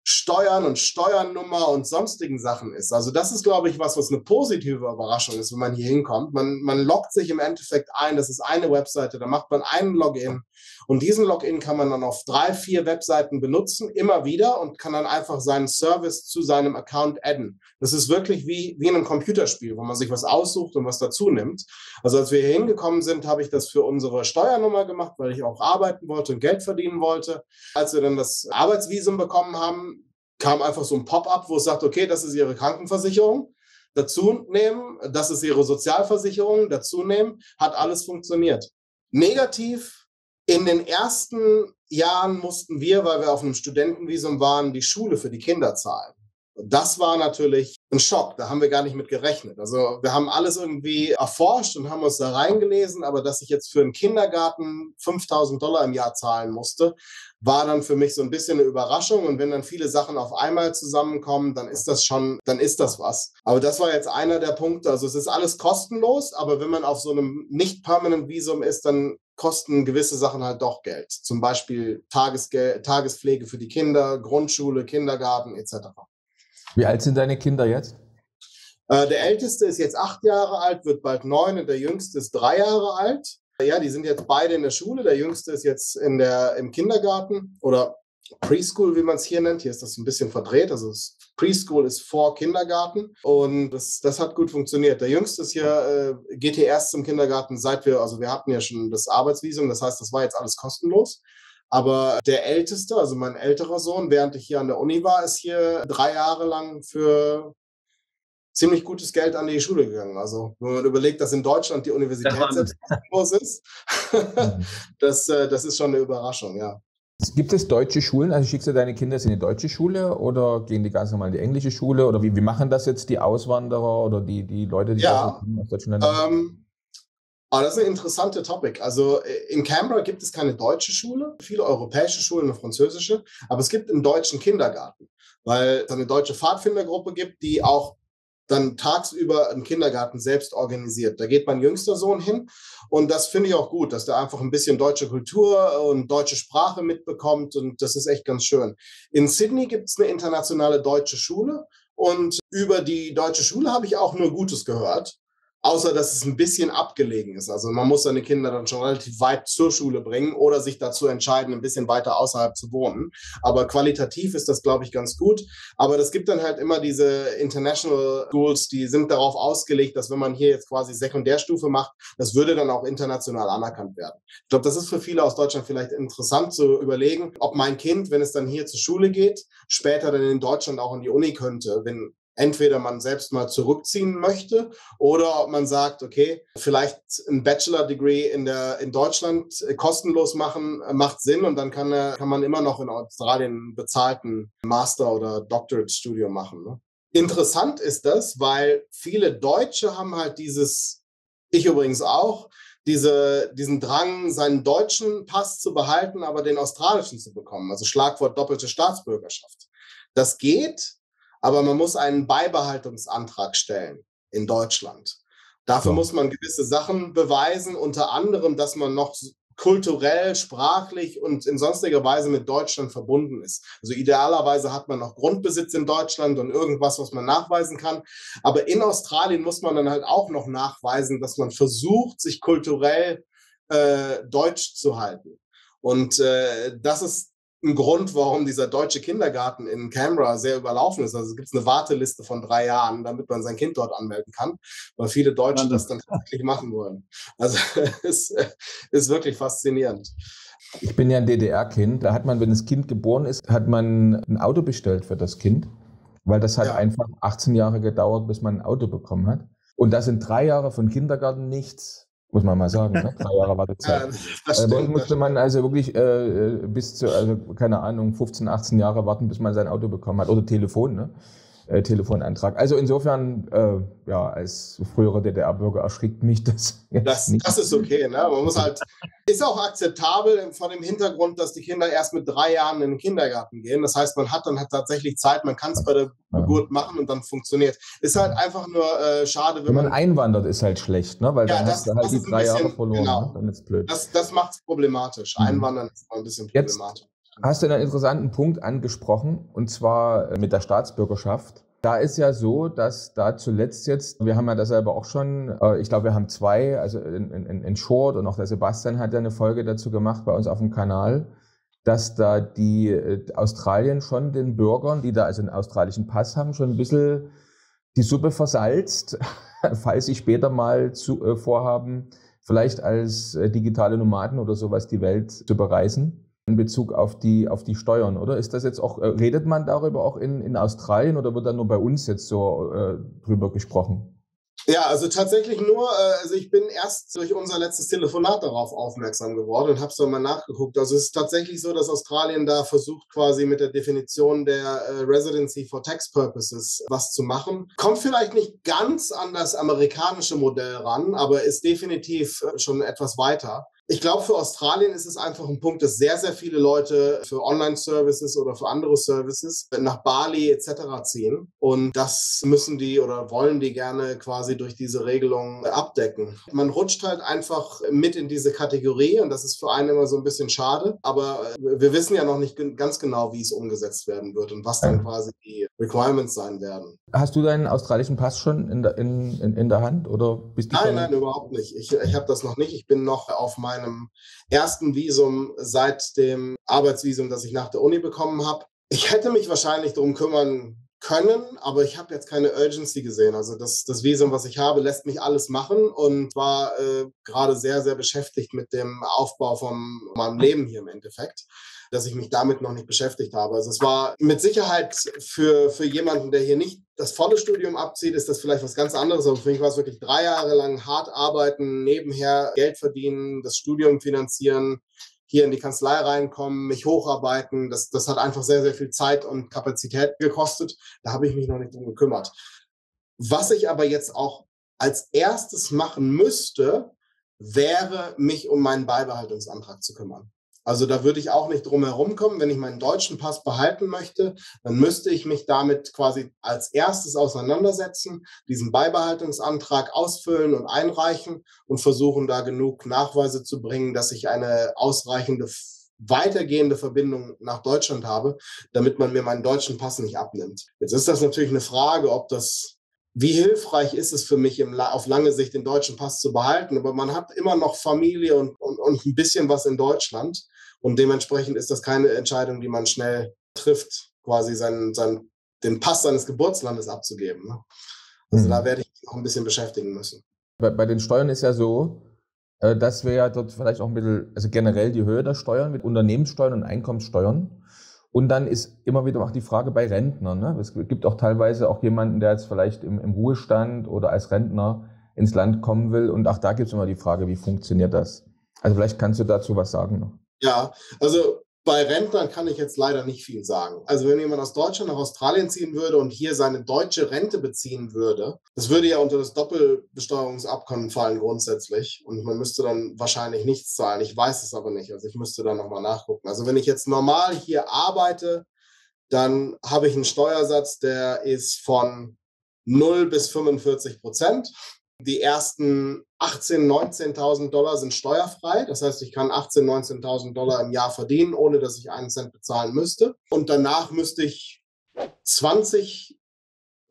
Steuern und Steuernummer und sonstigen Sachen ist. Also das ist, glaube ich, was, was eine positive Überraschung ist, wenn man hier hinkommt. Man, man loggt sich im Endeffekt ein, das ist eine Webseite, da macht man einen Login und diesen Login kann man dann auf drei, vier Webseiten benutzen, immer wieder und kann dann einfach seinen Service zu seinem Account adden. Das ist wirklich wie, wie in einem Computerspiel, wo man sich was aussucht und was dazu nimmt. Also als wir hier hingekommen sind, habe ich das für unsere Steuernummer gemacht, weil ich auch arbeiten wollte und Geld verdienen wollte. Als wir dann das Arbeitsvisum bekommen haben, kam einfach so ein Pop-up, wo es sagt, okay, das ist Ihre Krankenversicherung, dazu nehmen, das ist Ihre Sozialversicherung, dazu nehmen, hat alles funktioniert. Negativ, in den ersten Jahren mussten wir, weil wir auf einem Studentenvisum waren, die Schule für die Kinder zahlen. Das war natürlich ein Schock, da haben wir gar nicht mit gerechnet. Also wir haben alles irgendwie erforscht und haben uns da reingelesen, aber dass ich jetzt für einen Kindergarten fünftausend Dollar im Jahr zahlen musste, war dann für mich so ein bisschen eine Überraschung. Und wenn dann viele Sachen auf einmal zusammenkommen, dann ist das schon, dann ist das was. Aber das war jetzt einer der Punkte. Also es ist alles kostenlos, aber wenn man auf so einem Nicht-Permanent-Visum ist, dann kosten gewisse Sachen halt doch Geld. Zum Beispiel Tagesgeld, Tagespflege für die Kinder, Grundschule, Kindergarten et cetera. Wie alt sind deine Kinder jetzt? Äh, der Älteste ist jetzt acht Jahre alt, wird bald neun und der Jüngste ist drei Jahre alt. Ja, die sind jetzt beide in der Schule. Der Jüngste ist jetzt in der, im Kindergarten oder Preschool, wie man es hier nennt. Hier ist das ein bisschen verdreht. Also Preschool ist vor Kindergarten und das, das hat gut funktioniert. Der Jüngste ist hier, äh, geht hier erst zum Kindergarten, seit wir, also wir hatten ja schon das Arbeitsvisum. Das heißt, das war jetzt alles kostenlos. Aber der Älteste, also mein älterer Sohn, während ich hier an der Uni war, ist hier drei Jahre lang für ziemlich gutes Geld an die Schule gegangen. Also wenn man überlegt, dass in Deutschland die Universität ja, selbst kostenlos ist, das, das ist schon eine Überraschung, ja. Gibt es deutsche Schulen? Also schickst du deine Kinder in eine deutsche Schule oder gehen die ganz normal in die englische Schule? Oder wie, wie machen das jetzt die Auswanderer oder die, die Leute, die ja, aus Deutschland ähm, Aber das ist eine interessante Topic. Also in Canberra gibt es keine deutsche Schule, viele europäische Schulen, eine französische, aber es gibt einen deutschen Kindergarten, weil es eine deutsche Pfadfindergruppe gibt, die auch dann tagsüber einen Kindergarten selbst organisiert. Da geht mein jüngster Sohn hin und das finde ich auch gut, dass der einfach ein bisschen deutsche Kultur und deutsche Sprache mitbekommt und das ist echt ganz schön. In Sydney gibt es eine internationale deutsche Schule und über die deutsche Schule habe ich auch nur Gutes gehört. Außer, dass es ein bisschen abgelegen ist. Also man muss seine Kinder dann schon relativ weit zur Schule bringen oder sich dazu entscheiden, ein bisschen weiter außerhalb zu wohnen. Aber qualitativ ist das, glaube ich, ganz gut. Aber das gibt dann halt immer diese International Schools, die sind darauf ausgelegt, dass wenn man hier jetzt quasi Sekundärstufe macht, das würde dann auch international anerkannt werden. Ich glaube, das ist für viele aus Deutschland vielleicht interessant zu überlegen, ob mein Kind, wenn es dann hier zur Schule geht, später dann in Deutschland auch in die Uni könnte, wenn entweder man selbst mal zurückziehen möchte oder ob man sagt, okay, vielleicht ein Bachelor-Degree in, der, in Deutschland kostenlos machen, macht Sinn und dann kann, kann man immer noch in Australien bezahlten Master- oder Doctorate-Studium machen. Ne? Interessant ist das, weil viele Deutsche haben halt dieses, ich übrigens auch, Diese, diesen Drang, seinen deutschen Pass zu behalten, aber den australischen zu bekommen. Also Schlagwort doppelte Staatsbürgerschaft. Das geht, aber man muss einen Beibehaltungsantrag stellen in Deutschland. Dafür muss man gewisse Sachen beweisen, unter anderem, dass man noch kulturell, sprachlich und in sonstiger Weise mit Deutschland verbunden ist. Also idealerweise hat man noch Grundbesitz in Deutschland und irgendwas, was man nachweisen kann. Aber in Australien muss man dann halt auch noch nachweisen, dass man versucht, sich kulturell äh, deutsch zu halten. Und äh, das ist ein Grund, warum dieser deutsche Kindergarten in Canberra sehr überlaufen ist. Also es gibt eine Warteliste von drei Jahren, damit man sein Kind dort anmelden kann, weil viele Deutsche das dann tatsächlich machen wollen. Also es ist wirklich faszinierend. Ich bin ja ein D D R-Kind. Da hat man, wenn das Kind geboren ist, hat man ein Auto bestellt für das Kind, weil das hat ja. einfach achtzehn Jahre gedauert, bis man ein Auto bekommen hat. Und das sind drei Jahre von Kindergarten nichts. Muss man mal sagen, ne? Drei Jahre Wartezeit. Ja, das stimmt, also musste man also wirklich äh, bis zu, also keine Ahnung, fünfzehn, achtzehn Jahre warten, bis man sein Auto bekommen hat. Oder Telefon, ne? Äh, Telefonantrag. Also insofern, äh, ja, als früherer D D R-Bürger erschrickt mich das jetzt das, nicht. Das ist okay, ne? Man muss halt, ist auch akzeptabel vor dem Hintergrund, dass die Kinder erst mit drei Jahren in den Kindergarten gehen. Das heißt, man hat dann halt tatsächlich Zeit, man kann es bei der Geburt machen und dann funktioniert. Ist halt einfach nur äh, schade, wenn, wenn man, man einwandert, ist halt schlecht, ne? Weil ja, dann das, hast du halt die drei bisschen, Jahre verloren. Genau. Ne? Dann ist blöd. Das, das macht es problematisch. Einwandern mhm. ist mal ein bisschen problematisch. Jetzt hast du einen interessanten Punkt angesprochen, und zwar mit der Staatsbürgerschaft. Da ist ja so, dass da zuletzt jetzt, wir haben ja das selber auch schon, ich glaube, wir haben zwei, also in, in, in Short und auch der Sebastian hat ja eine Folge dazu gemacht bei uns auf dem Kanal, dass da die Australien schon den Bürgern, die da also einen australischen Pass haben, schon ein bisschen die Suppe versalzt, falls sie später mal zu, äh, vorhaben, vielleicht als digitale Nomaden oder sowas die Welt zu bereisen. In Bezug auf die, auf die Steuern, oder? Ist das jetzt auch, redet man darüber auch in, in Australien oder wird da nur bei uns jetzt so äh, drüber gesprochen? Ja, also tatsächlich nur, also ich bin erst durch unser letztes Telefonat darauf aufmerksam geworden und habe es dann mal nachgeguckt. Also es ist tatsächlich so, dass Australien da versucht, quasi mit der Definition der Residency for Tax Purposes was zu machen. Kommt vielleicht nicht ganz an das amerikanische Modell ran, aber ist definitiv schon etwas weiter. Ich glaube, für Australien ist es einfach ein Punkt, dass sehr, sehr viele Leute für Online-Services oder für andere Services nach Bali et cetera ziehen. Und das müssen die oder wollen die gerne quasi durch diese Regelung abdecken. Man rutscht halt einfach mit in diese Kategorie und das ist für einen immer so ein bisschen schade. Aber wir wissen ja noch nicht ganz genau, wie es umgesetzt werden wird und was dann quasi die Requirements sein werden. Hast du deinen australischen Pass schon in der, in, in, in der Hand? Oder bist du nein, nein, überhaupt nicht. Ich, ich habe das noch nicht. Ich bin noch auf meinem meinem ersten Visum seit dem Arbeitsvisum, das ich nach der Uni bekommen habe. Ich hätte mich wahrscheinlich darum kümmern können, aber ich habe jetzt keine Urgency gesehen. Also das, das Visum, was ich habe, lässt mich alles machen und war äh, gerade sehr, sehr beschäftigt mit dem Aufbau von meinem Leben hier im Endeffekt, dass ich mich damit noch nicht beschäftigt habe. Also es war mit Sicherheit für, für jemanden, der hier nicht das volle Studium abzieht, ist das vielleicht was ganz anderes. Aber für mich war es wirklich drei Jahre lang hart arbeiten, nebenher Geld verdienen, das Studium finanzieren, hier in die Kanzlei reinkommen, mich hocharbeiten. Das, das hat einfach sehr, sehr viel Zeit und Kapazität gekostet. Da habe ich mich noch nicht drum gekümmert. Was ich aber jetzt auch als erstes machen müsste, wäre, mich um meinen Beibehaltungsantrag zu kümmern. Also da würde ich auch nicht drum herum kommen. Wenn ich meinen deutschen Pass behalten möchte, dann müsste ich mich damit quasi als erstes auseinandersetzen, diesen Beibehaltungsantrag ausfüllen und einreichen und versuchen, da genug Nachweise zu bringen, dass ich eine ausreichende weitergehende Verbindung nach Deutschland habe, damit man mir meinen deutschen Pass nicht abnimmt. Jetzt ist das natürlich eine Frage, ob das, wie hilfreich ist es für mich, im, auf lange Sicht den deutschen Pass zu behalten, aber man hat immer noch Familie und, und, und ein bisschen was in Deutschland und dementsprechend ist das keine Entscheidung, die man schnell trifft, quasi seinen, seinen, den Pass seines Geburtslandes abzugeben. Ne? Also mhm. da werde ich mich noch ein bisschen beschäftigen müssen. Bei, bei den Steuern ist ja so, dass wir ja dort vielleicht auch ein bisschen, also generell die Höhe der Steuern mit Unternehmenssteuern und Einkommenssteuern. Und dann ist immer wieder auch die Frage bei Rentnern. Ne? Es gibt auch teilweise auch jemanden, der jetzt vielleicht im, im Ruhestand oder als Rentner ins Land kommen will. Und auch da gibt es immer die Frage, wie funktioniert das? Also vielleicht kannst du dazu was sagen noch. Ja, also bei Rentnern kann ich jetzt leider nicht viel sagen. Also wenn jemand aus Deutschland nach Australien ziehen würde und hier seine deutsche Rente beziehen würde, das würde ja unter das Doppelbesteuerungsabkommen fallen grundsätzlich und man müsste dann wahrscheinlich nichts zahlen. Ich weiß es aber nicht, also ich müsste da nochmal nachgucken. Also wenn ich jetzt normal hier arbeite, dann habe ich einen Steuersatz, der ist von null bis fünfundvierzig Prozent. Die ersten achtzehntausend, neunzehntausend Dollar sind steuerfrei. Das heißt, ich kann achtzehntausend, neunzehntausend Dollar im Jahr verdienen, ohne dass ich einen Cent bezahlen müsste. Und danach müsste ich zwanzig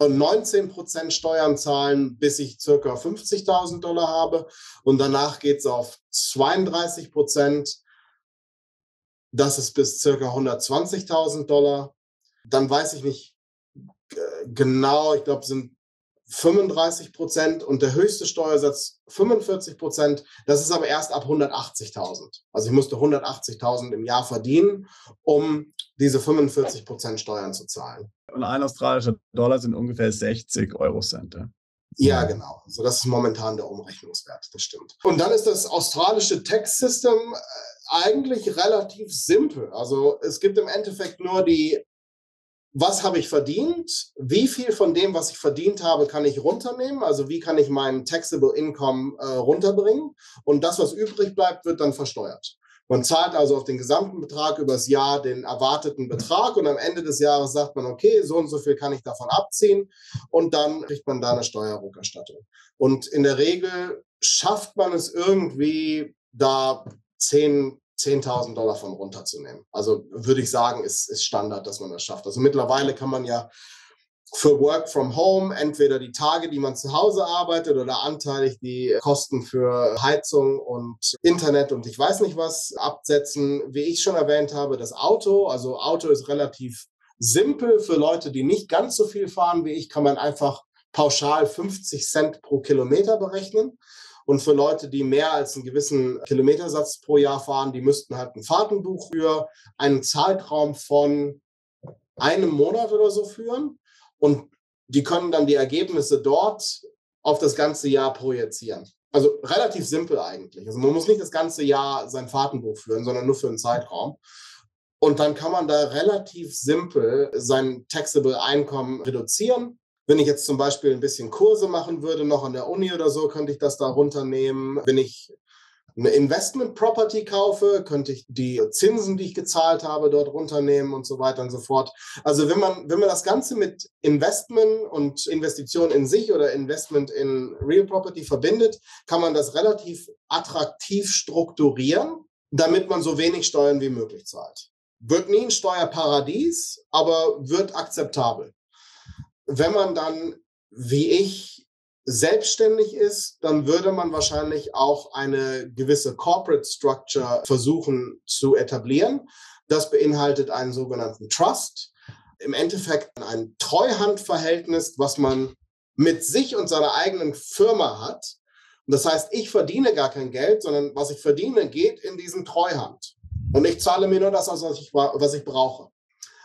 und neunzehn Prozent Steuern zahlen, bis ich ca. fünfzigtausend Dollar habe. Und danach geht es auf zweiunddreißig Prozent. Das ist bis ca. hundertzwanzigtausend Dollar. Dann weiß ich nicht genau, ich glaube, es sind fünfunddreißig Prozent und der höchste Steuersatz fünfundvierzig Prozent, das ist aber erst ab hundertachtzigtausend. Also ich musste hundertachtzigtausend im Jahr verdienen, um diese fünfundvierzig Prozent Steuern zu zahlen. Und ein australischer Dollar sind ungefähr sechzig Euro Cent. Ja, genau. Also das ist momentan der Umrechnungswert, das stimmt. Und dann ist das australische Tax-System eigentlich relativ simpel. Also es gibt im Endeffekt nur die: Was habe ich verdient? Wie viel von dem, was ich verdient habe, kann ich runternehmen? Also wie kann ich mein Taxable Income äh, runterbringen? Und das, was übrig bleibt, wird dann versteuert. Man zahlt also auf den gesamten Betrag übers Jahr den erwarteten Betrag und am Ende des Jahres sagt man, okay, so und so viel kann ich davon abziehen und dann kriegt man da eine Steuerrückerstattung. Und in der Regel schafft man es irgendwie, da zehn Prozent zehntausend Dollar von runterzunehmen. Also würde ich sagen, ist, ist Standard, dass man das schafft. Also mittlerweile kann man ja für Work from Home entweder die Tage, die man zu Hause arbeitet oder anteilig die Kosten für Heizung und Internet und ich weiß nicht was absetzen. Wie ich schon erwähnt habe, das Auto. Also Auto ist relativ simpel. Für Leute, die nicht ganz so viel fahren wie ich, kann man einfach pauschal fünfzig Cent pro Kilometer berechnen. Und für Leute, die mehr als einen gewissen Kilometersatz pro Jahr fahren, die müssten halt ein Fahrtenbuch für einen Zeitraum von einem Monat oder so führen. Und die können dann die Ergebnisse dort auf das ganze Jahr projizieren. Also relativ simpel eigentlich. Also man muss nicht das ganze Jahr sein Fahrtenbuch führen, sondern nur für einen Zeitraum. Und dann kann man da relativ simpel sein taxable Einkommen reduzieren. Wenn ich jetzt zum Beispiel ein bisschen Kurse machen würde, noch an der Uni oder so, könnte ich das da runternehmen. Wenn ich eine Investment-Property kaufe, könnte ich die Zinsen, die ich gezahlt habe, dort runternehmen und so weiter und so fort. Also wenn man, wenn man das Ganze mit Investment und Investition in sich oder Investment in Real Property verbindet, kann man das relativ attraktiv strukturieren, damit man so wenig Steuern wie möglich zahlt. Wird nie ein Steuerparadies, aber wird akzeptabel. Wenn man dann, wie ich, selbstständig ist, dann würde man wahrscheinlich auch eine gewisse Corporate Structure versuchen zu etablieren. Das beinhaltet einen sogenannten Trust. Im Endeffekt ein Treuhandverhältnis, was man mit sich und seiner eigenen Firma hat. Und das heißt, ich verdiene gar kein Geld, sondern was ich verdiene, geht in diesen Treuhand. Und ich zahle mir nur das aus, was ich, was ich brauche.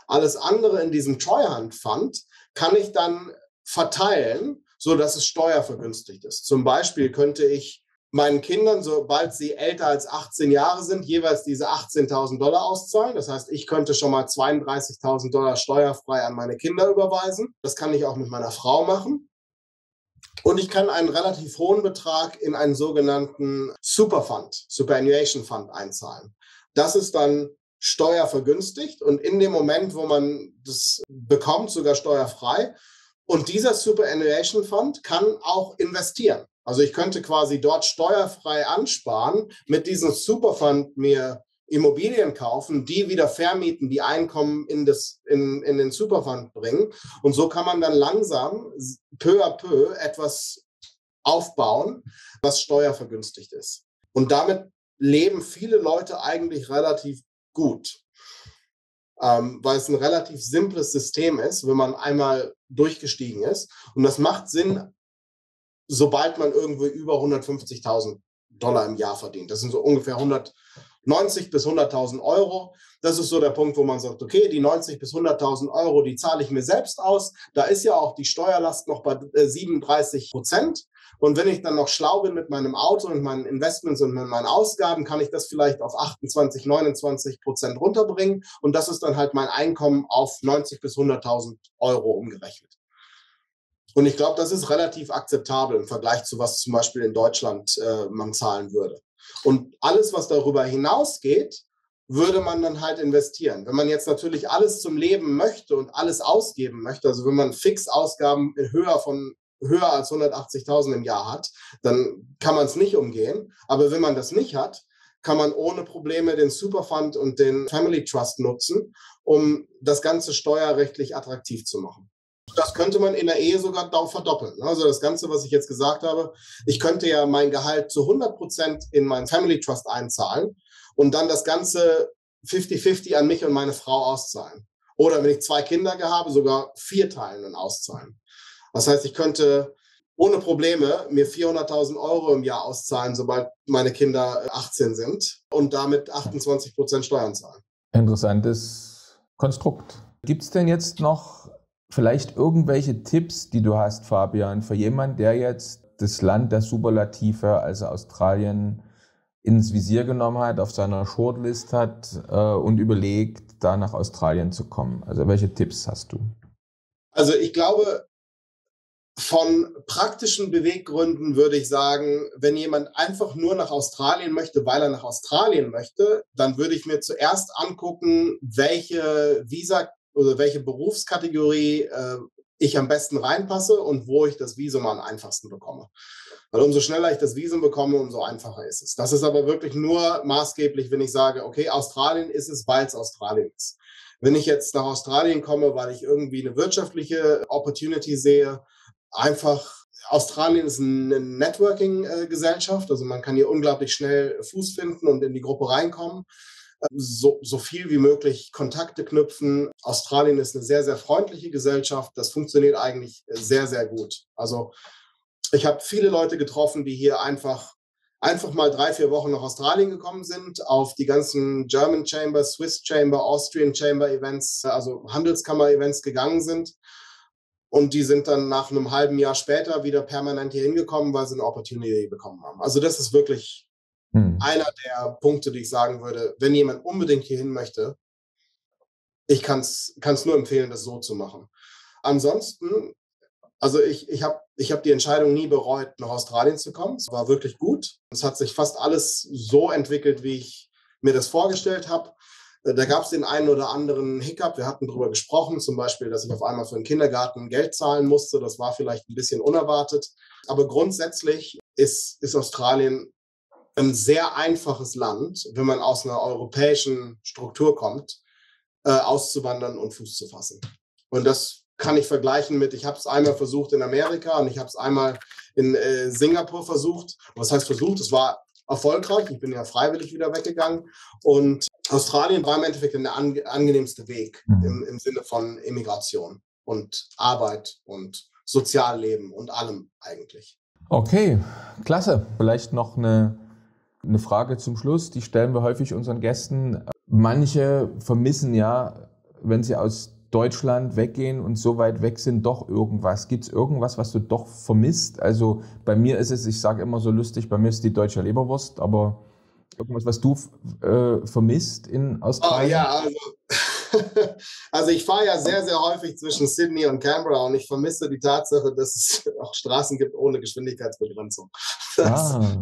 Alles andere in diesem Treuhand-Fund kann ich dann verteilen, sodass es steuervergünstigt ist. Zum Beispiel könnte ich meinen Kindern, sobald sie älter als achtzehn Jahre sind, jeweils diese achtzehntausend Dollar auszahlen. Das heißt, ich könnte schon mal zweiunddreißigtausend Dollar steuerfrei an meine Kinder überweisen. Das kann ich auch mit meiner Frau machen. Und ich kann einen relativ hohen Betrag in einen sogenannten Superfund, Superannuation Fund einzahlen. Das ist dann steuervergünstigt und in dem Moment, wo man das bekommt, sogar steuerfrei. Und dieser Superannuation Fund kann auch investieren. Also ich könnte quasi dort steuerfrei ansparen, mit diesem Superfund mir Immobilien kaufen, die wieder vermieten, die Einkommen in, das, in, in den Superfund bringen. Und so kann man dann langsam peu à peu etwas aufbauen, was steuervergünstigt ist. Und damit leben viele Leute eigentlich relativ gut, ähm, weil es ein relativ simples System ist, wenn man einmal durchgestiegen ist. Und das macht Sinn, sobald man irgendwo über hundertfünfzigtausend Dollar im Jahr verdient. Das sind so ungefähr hundertneunzig bis hunderttausend Euro. Das ist so der Punkt, wo man sagt, okay, die neunzig bis hunderttausend Euro, die zahle ich mir selbst aus. Da ist ja auch die Steuerlast noch bei siebenunddreißig Prozent. Und wenn ich dann noch schlau bin mit meinem Auto und meinen Investments und mit meinen Ausgaben, kann ich das vielleicht auf achtundzwanzig, neunundzwanzig Prozent runterbringen. Und das ist dann halt mein Einkommen auf neunzig bis hunderttausend Euro umgerechnet. Und ich glaube, das ist relativ akzeptabel im Vergleich zu, was zum Beispiel in Deutschland äh, man zahlen würde. Und alles, was darüber hinausgeht, würde man dann halt investieren. Wenn man jetzt natürlich alles zum Leben möchte und alles ausgeben möchte, also wenn man Fixausgaben höher von höher als hundertachtzigtausend im Jahr hat, dann kann man es nicht umgehen. Aber wenn man das nicht hat, kann man ohne Probleme den Superfund und den Family Trust nutzen, um das Ganze steuerrechtlich attraktiv zu machen. Das könnte man in der Ehe sogar verdoppeln. Also das Ganze, was ich jetzt gesagt habe, ich könnte ja mein Gehalt zu hundert Prozent in meinen Family Trust einzahlen und dann das Ganze fifty-fifty an mich und meine Frau auszahlen. Oder wenn ich zwei Kinder habe, sogar vier teilen und auszahlen. Das heißt, ich könnte ohne Probleme mir vierhunderttausend Euro im Jahr auszahlen, sobald meine Kinder achtzehn sind und damit achtundzwanzig Prozent Steuern zahlen. Interessantes Konstrukt. Gibt es denn jetzt noch vielleicht irgendwelche Tipps, die du hast, Fabian, für jemanden, der jetzt das Land der Superlative, also Australien, ins Visier genommen hat, auf seiner Shortlist hat äh, und überlegt, da nach Australien zu kommen? Also welche Tipps hast du? Also ich glaube, von praktischen Beweggründen würde ich sagen, wenn jemand einfach nur nach Australien möchte, weil er nach Australien möchte, dann würde ich mir zuerst angucken, welche Visa oder welche Berufskategorie äh, ich am besten reinpasse und wo ich das Visum am einfachsten bekomme. Weil umso schneller ich das Visum bekomme, umso einfacher ist es. Das ist aber wirklich nur maßgeblich, wenn ich sage, okay, Australien ist es, weil es Australien ist. Wenn ich jetzt nach Australien komme, weil ich irgendwie eine wirtschaftliche Opportunity sehe, einfach, Australien ist eine Networking-Gesellschaft, also man kann hier unglaublich schnell Fuß finden und in die Gruppe reinkommen. So, so viel wie möglich Kontakte knüpfen. Australien ist eine sehr, sehr freundliche Gesellschaft. Das funktioniert eigentlich sehr, sehr gut. Also ich habe viele Leute getroffen, die hier einfach, einfach mal drei, vier Wochen nach Australien gekommen sind, auf die ganzen German Chamber, Swiss Chamber, Austrian Chamber Events, also Handelskammer-Events gegangen sind. Und die sind dann nach einem halben Jahr später wieder permanent hier hingekommen, weil sie eine Opportunity bekommen haben. Also das ist wirklich einer der Punkte, die ich sagen würde, wenn jemand unbedingt hierhin möchte, ich kann es nur empfehlen, das so zu machen. Ansonsten, also ich, ich habe ich hab die Entscheidung nie bereut, nach Australien zu kommen. Es war wirklich gut. Es hat sich fast alles so entwickelt, wie ich mir das vorgestellt habe. Da gab es den einen oder anderen Hiccup. Wir hatten darüber gesprochen, zum Beispiel, dass ich auf einmal für den Kindergarten Geld zahlen musste. Das war vielleicht ein bisschen unerwartet. Aber grundsätzlich ist, ist Australien ein sehr einfaches Land, wenn man aus einer europäischen Struktur kommt, äh, auszuwandern und Fuß zu fassen. Und das kann ich vergleichen mit, ich habe es einmal versucht in Amerika und ich habe es einmal in äh, Singapur versucht. Was heißt versucht? Es war erfolgreich. Ich bin ja freiwillig wieder weggegangen. Und Australien war im Endeffekt der an, angenehmste Weg im, im Sinne von Immigration und Arbeit und Sozialleben und allem eigentlich. Okay, klasse. Vielleicht noch eine Eine Frage zum Schluss, die stellen wir häufig unseren Gästen. Manche vermissen ja, wenn sie aus Deutschland weggehen und so weit weg sind, doch irgendwas. Gibt es irgendwas, was du doch vermisst? Also bei mir ist es, ich sage immer so lustig, bei mir ist die deutsche Leberwurst, aber irgendwas, was du äh, vermisst in Australien? Oh ja, also Also ich fahre ja sehr, sehr häufig zwischen Sydney und Canberra und ich vermisse die Tatsache, dass es auch Straßen gibt ohne Geschwindigkeitsbegrenzung. Das ah.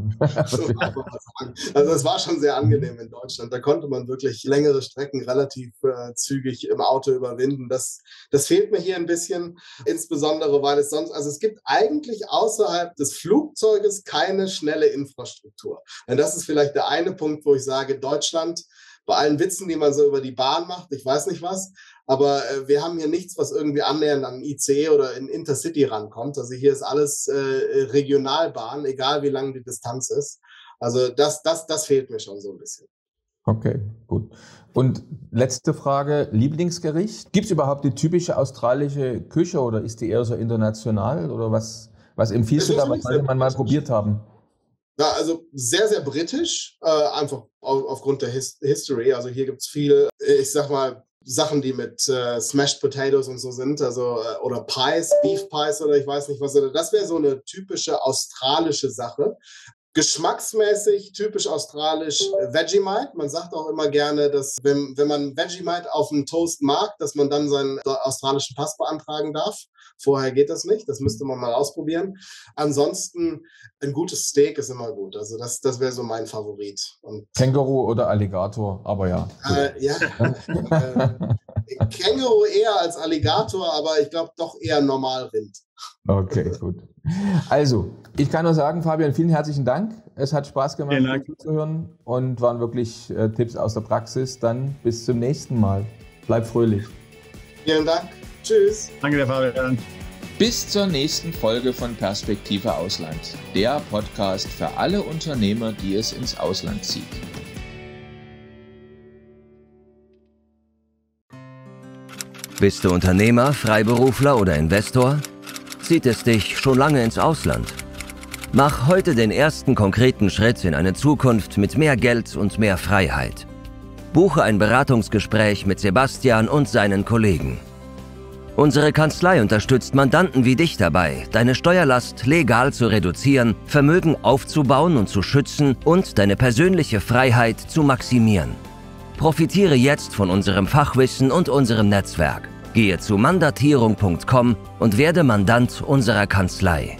Also es war schon sehr angenehm in Deutschland. Da konnte man wirklich längere Strecken relativ äh, zügig im Auto überwinden. Das, das fehlt mir hier ein bisschen, insbesondere weil es sonst, also es gibt eigentlich außerhalb des Flugzeuges keine schnelle Infrastruktur. Und das ist vielleicht der eine Punkt, wo ich sage, Deutschland, bei allen Witzen, die man so über die Bahn macht, ich weiß nicht was, aber äh, wir haben hier nichts, was irgendwie annähernd an I C oder in Intercity rankommt. Also hier ist alles äh, Regionalbahn, egal wie lang die Distanz ist. Also das, das, das fehlt mir schon so ein bisschen. Okay, gut. Und letzte Frage, Lieblingsgericht. Gibt es überhaupt die typische australische Küche oder ist die eher so international? Oder was, was empfiehlst du da, was wir mal probiert haben? Ja, also sehr, sehr britisch, äh, einfach auf, aufgrund der His- History. Also hier gibt es viel, ich sag mal, Sachen, die mit äh, Smashed Potatoes und so sind, also äh, oder Pies, Beef Pies oder ich weiß nicht was. Das wäre so eine typische australische Sache. Geschmacksmäßig, typisch australisch, Vegemite. Man sagt auch immer gerne, dass wenn, wenn man Vegemite auf dem Toast mag, dass man dann seinen australischen Pass beantragen darf. Vorher geht das nicht. Das müsste man mal ausprobieren. Ansonsten, ein gutes Steak ist immer gut. Also das, das wäre so mein Favorit. Und Känguru oder Alligator, aber ja. Äh, ja. äh, Känguru eher als Alligator, aber ich glaube doch eher normal Rind. Okay, gut. Also, ich kann nur sagen, Fabian, vielen herzlichen Dank. Es hat Spaß gemacht, zuzuhören und waren wirklich äh, Tipps aus der Praxis. Dann bis zum nächsten Mal. Bleib fröhlich. Vielen Dank. Tschüss. Danke dir, Fabian. Bis zur nächsten Folge von Perspektive Ausland, der Podcast für alle Unternehmer, die es ins Ausland zieht. Bist du Unternehmer, Freiberufler oder Investor? Zieht es dich schon lange ins Ausland? Mach heute den ersten konkreten Schritt in eine Zukunft mit mehr Geld und mehr Freiheit. Buche ein Beratungsgespräch mit Sebastian und seinen Kollegen. Unsere Kanzlei unterstützt Mandanten wie dich dabei, deine Steuerlast legal zu reduzieren, Vermögen aufzubauen und zu schützen und deine persönliche Freiheit zu maximieren. Profitiere jetzt von unserem Fachwissen und unserem Netzwerk. Gehe zu mandatierung punkt com und werde Mandant unserer Kanzlei.